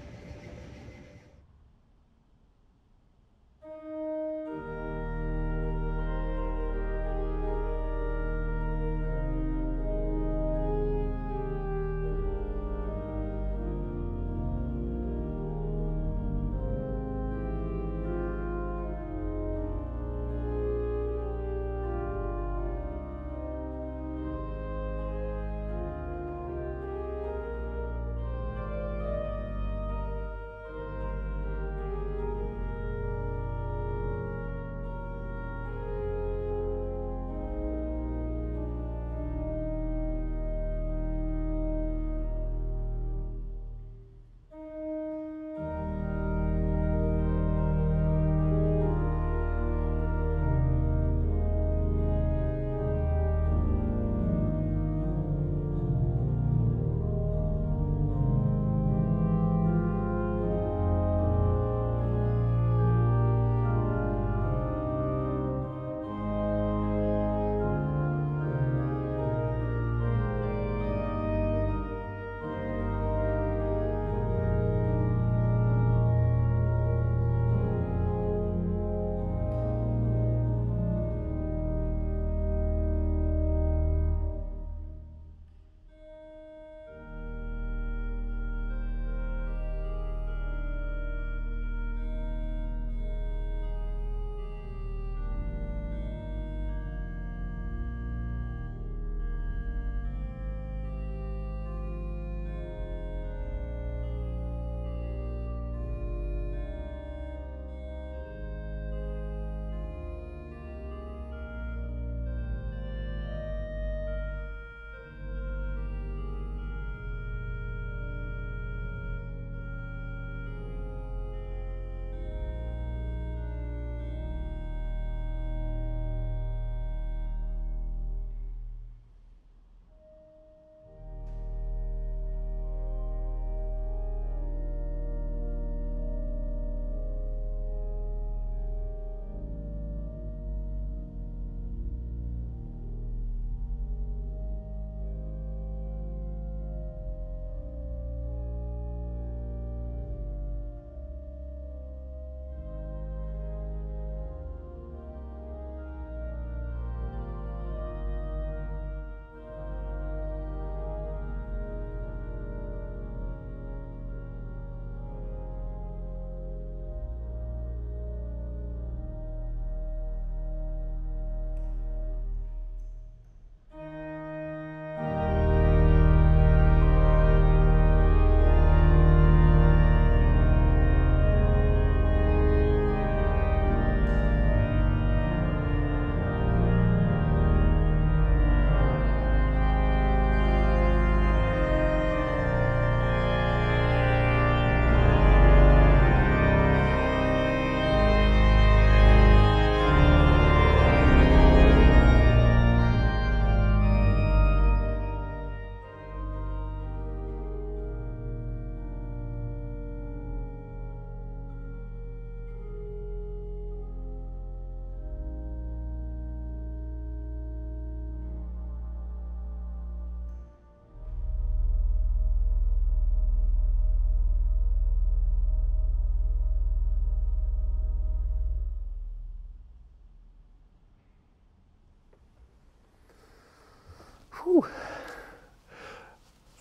Whew.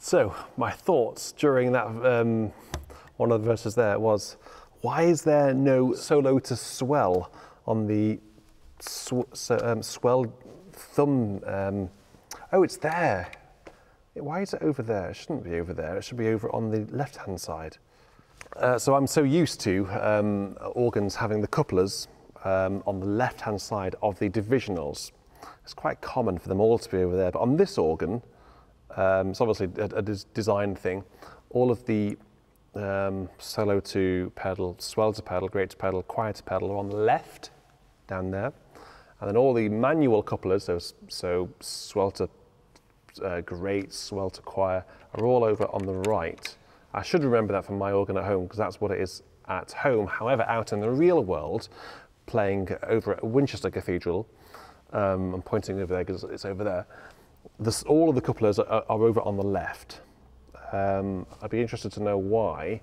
So my thoughts during that um, one of the verses there was, why is there no solo to swell on the sw so, um, swell thumb? Um, oh, it's there. Why is it over there? It shouldn't be over there. It should be over on the left-hand side. Uh, so I'm so used to um, organs having the couplers um, on the left-hand side of the divisionals. It's quite common for them all to be over there, but on this organ, um, it's obviously a, a design thing. All of the um, solo to pedal, swell to pedal, great to pedal, quiet to pedal are on the left, down there. And then all the manual couplers, so, so swell to Uh, great, swell to choir, are all over on the right. I should remember that from my organ at home, because that's what it is at home. However, out in the real world, playing over at Winchester Cathedral, um, I'm pointing over there because it's over there, this, all of the couplers are, are over on the left. Um, I'd be interested to know why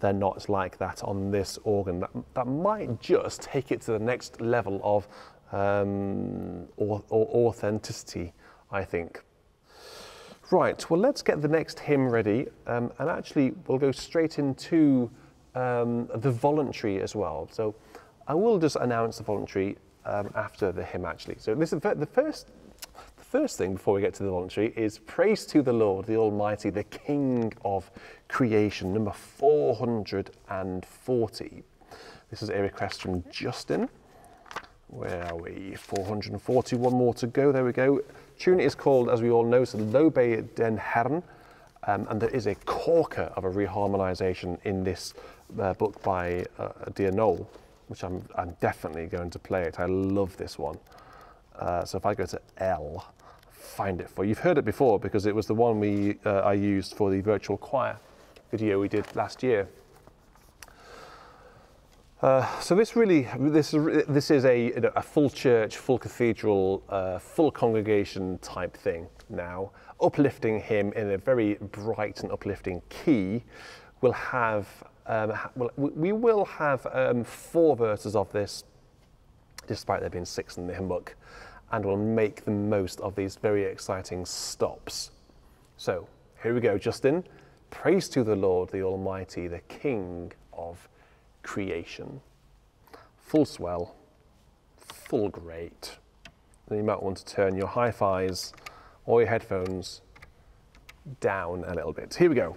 they're not like that on this organ. That, that might just take it to the next level of um, or, or authenticity, I think. Right, well, let's get the next hymn ready, um, and actually we'll go straight into um, the voluntary as well. So I will just announce the voluntary um, after the hymn, actually. So this is the first, the first thing before we get to the voluntary is Praise to the Lord, the Almighty, the King of Creation, number four hundred forty. This is a request from Justin. Where are we? four hundred forty, one more to go, there we go. Tune is called, as we all know, it's Lobet Den Herrn, um, and there is a corker of a reharmonization in this uh, book by uh, dear Noel, which I'm, I'm definitely going to play it. I love this one. Uh, so if I go to L, find it for you. You've heard it before because it was the one we uh, I used for the virtual choir video we did last year. Uh, so this really, this is, this is a, a full church, full cathedral, uh, full congregation type thing now. Uplifting him in a very bright and uplifting key. We'll have, um, well, we will have um, four verses of this, despite there being six in the hymn book, and we'll make the most of these very exciting stops. So here we go, Justin. Praise to the Lord, the Almighty, the King of Creation. Full swell, full great. Then you might want to turn your hi-fis or your headphones down a little bit. Here we go.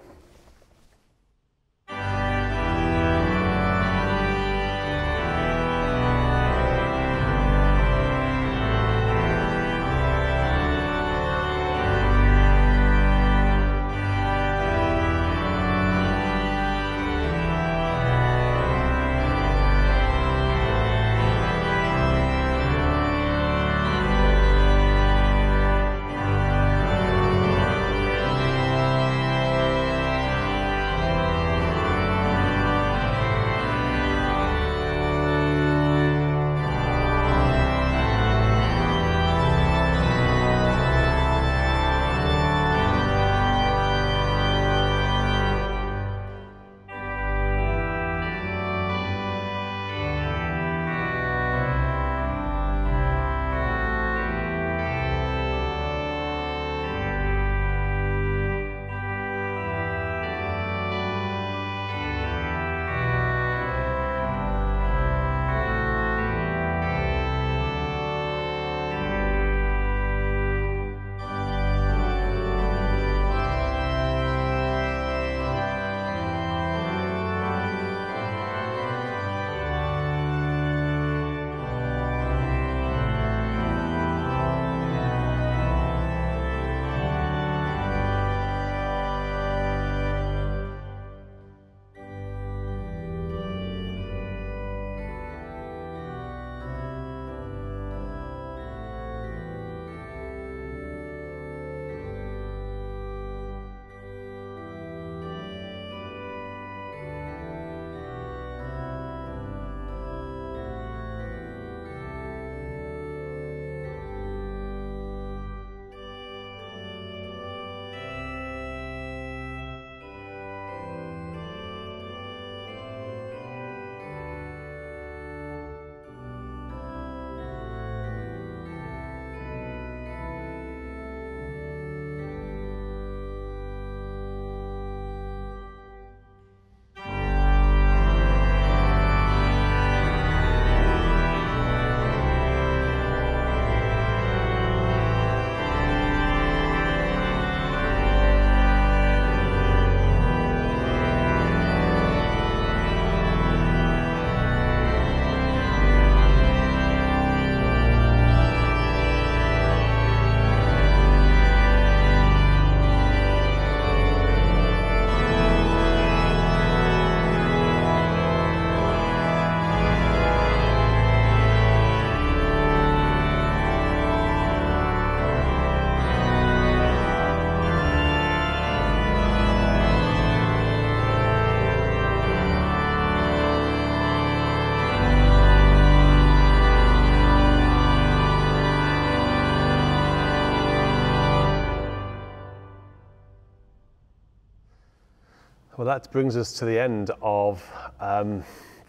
Well, that brings us to the end of um,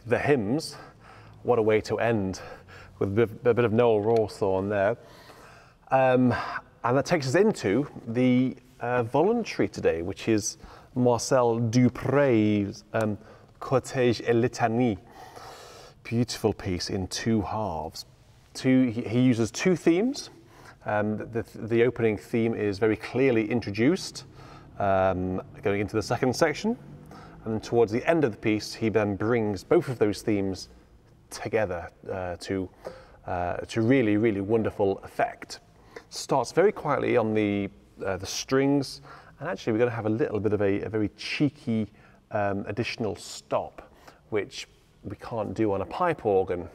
the hymns. What a way to end, with a bit of Noel Rawsthorne there. Um, and that takes us into the uh, voluntary today, which is Marcel Dupre's um, Cortège et Litanie. Beautiful piece in two halves. Two, he, he uses two themes. Um, the, the opening theme is very clearly introduced, Um, going into the second section, and towards the end of the piece he then brings both of those themes together uh, to, uh, to really, really wonderful effect. Starts very quietly on the, uh, the strings, and actually we're going to have a little bit of a, a very cheeky um, additional stop, which we can't do on a pipe organ.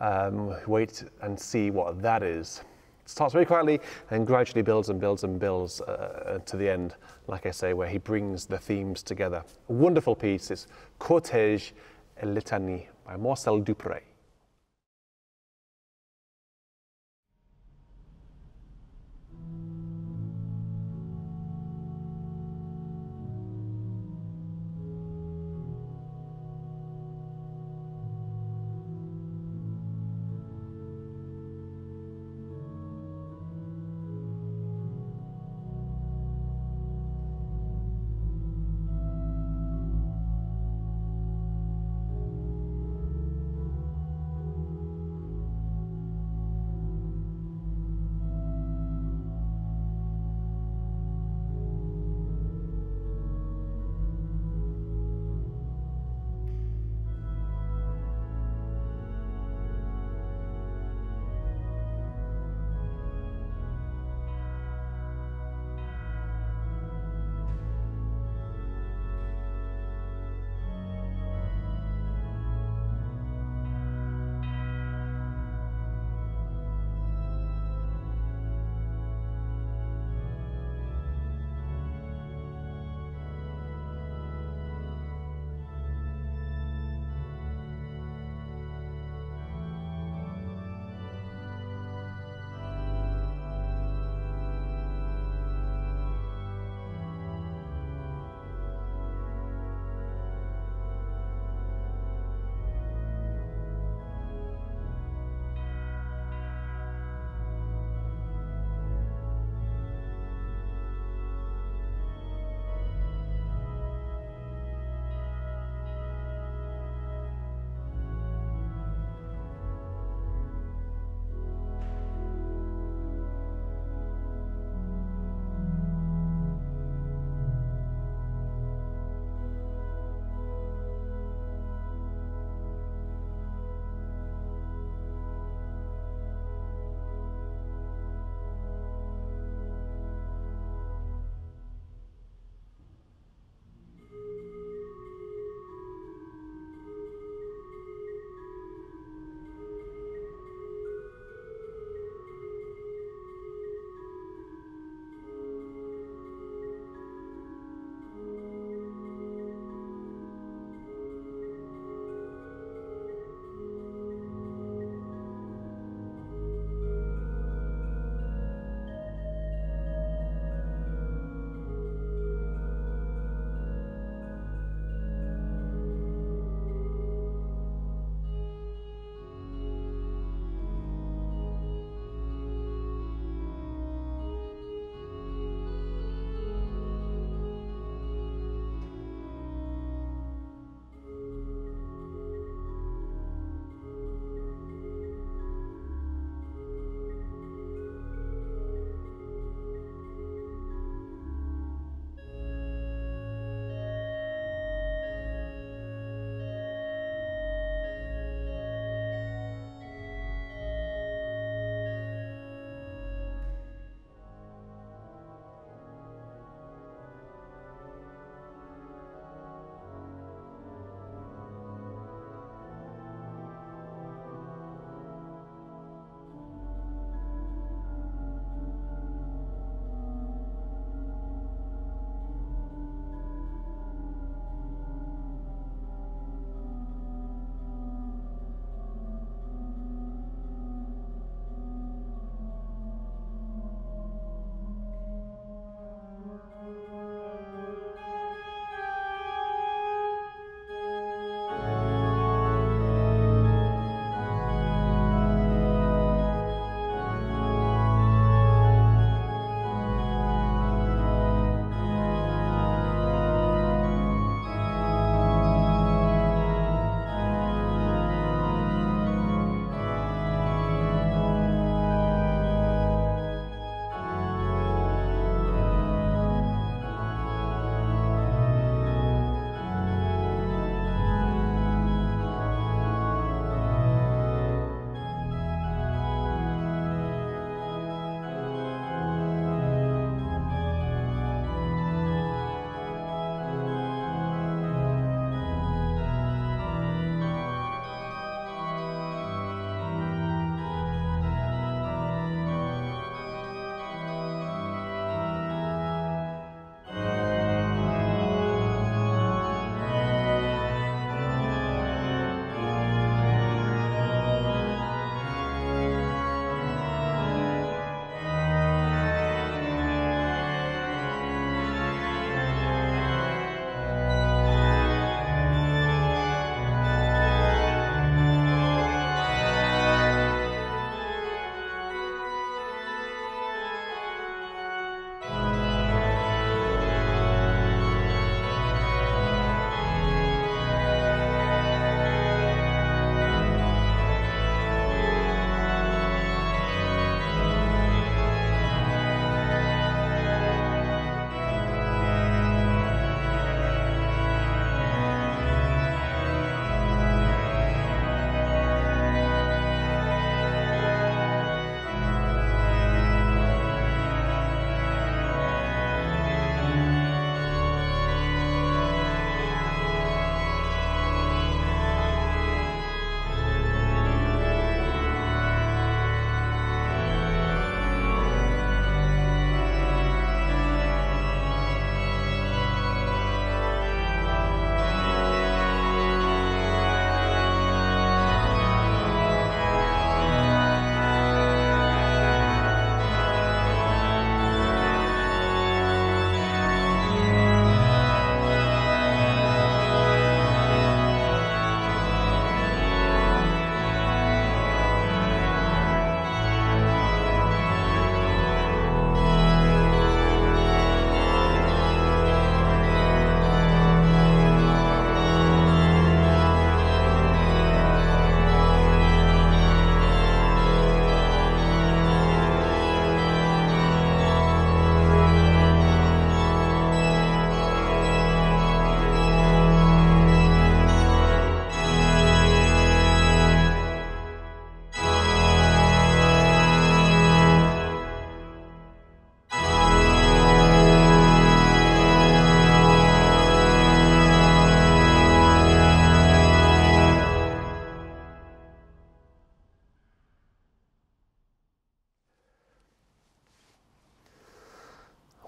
Um, wait and see what that is. Starts very quietly and gradually builds and builds and builds uh, to the end, like I say, where he brings the themes together. A wonderful piece. It's Cortège et Litanie by Marcel Dupré.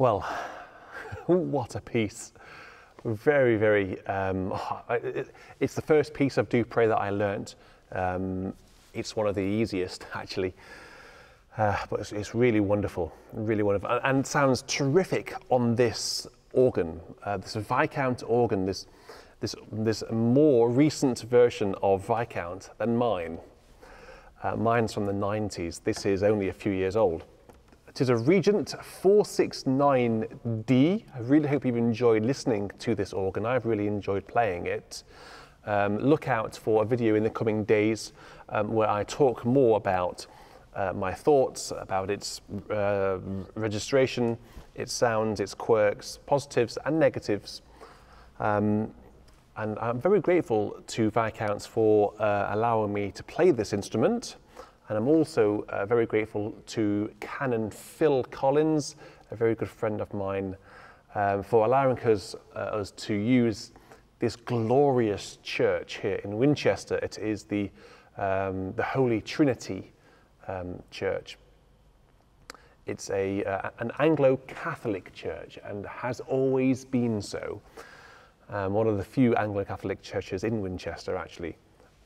Well, what a piece. Very, very, um, it's the first piece of Dupré that I learnt. Um, it's one of the easiest, actually. Uh, but it's, it's really wonderful, really wonderful. And, and sounds terrific on this organ, uh, this Viscount organ, this, this, this more recent version of Viscount than mine. Uh, mine's from the nineties. This is only a few years old. It is a Regent four sixty-nine D. I really hope you've enjoyed listening to this organ. I've really enjoyed playing it. Um, look out for a video in the coming days um, where I talk more about uh, my thoughts, about its uh, registration, its sounds, its quirks, positives and negatives. Um, and I'm very grateful to Viscounts for uh, allowing me to play this instrument. And I'm also uh, very grateful to Canon Phil Collins, a very good friend of mine, um, for allowing us, uh, us to use this glorious church here in Winchester. It is the, um, the Holy Trinity um, Church. It's a, uh, an Anglo-Catholic church and has always been so. Um, one of the few Anglo-Catholic churches in Winchester, actually.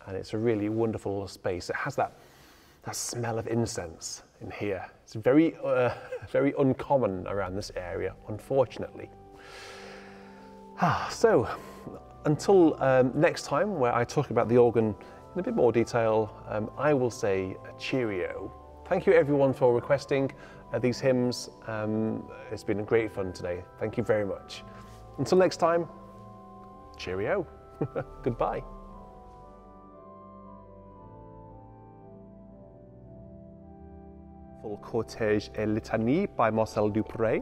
And it's a really wonderful space. It has that That smell of incense in here. It's very, uh, very uncommon around this area, unfortunately. Ah, so, until um, next time, where I talk about the organ in a bit more detail, um, I will say cheerio. Thank you everyone for requesting uh, these hymns. Um, it's been great fun today. Thank you very much. Until next time, cheerio. Goodbye. Cortège et Litanie by Marcel Dupré.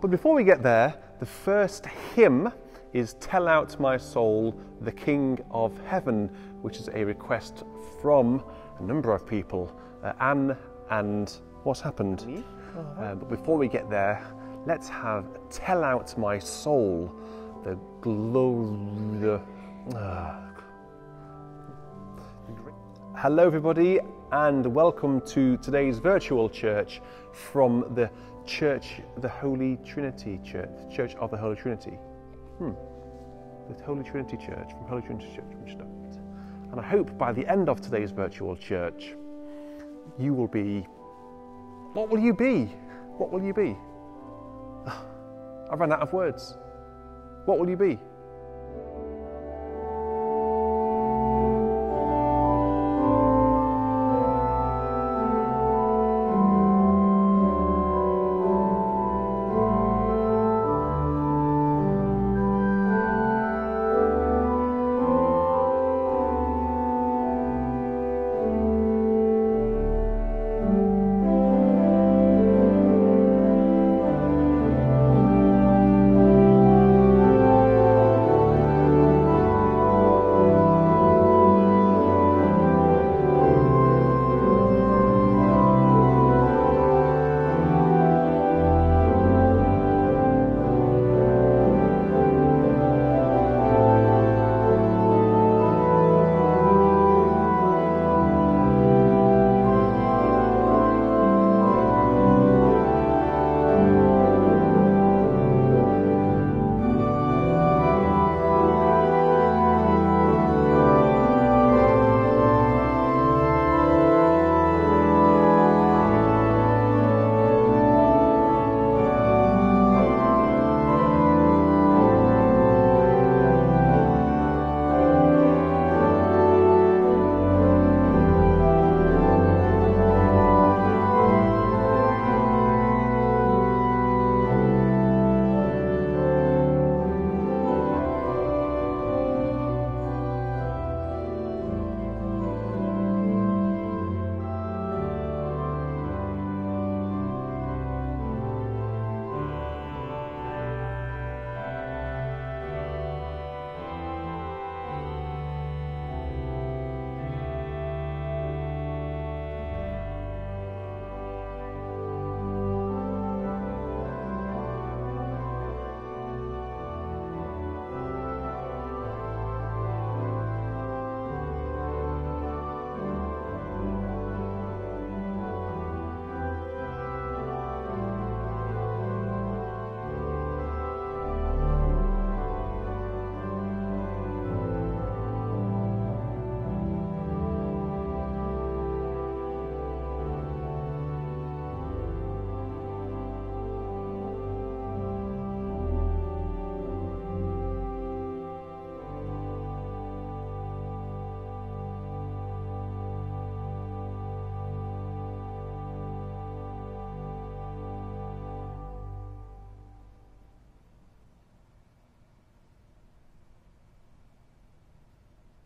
But before we get there, the first hymn is Tell Out My Soul, the King of Heaven, which is a request from a number of people, uh, Anne and what's happened. Uh-huh. uh, but before we get there, let's have Tell Out My Soul, the glow. Uh. Hello everybody, and welcome to today's virtual church from the Church, the Holy Trinity Church, the Church of the Holy Trinity. Hmm. The Holy Trinity Church, from Holy Trinity Church. And I hope by the end of today's virtual church, you will be, what will you be? What will you be? I ran out of words. What will you be?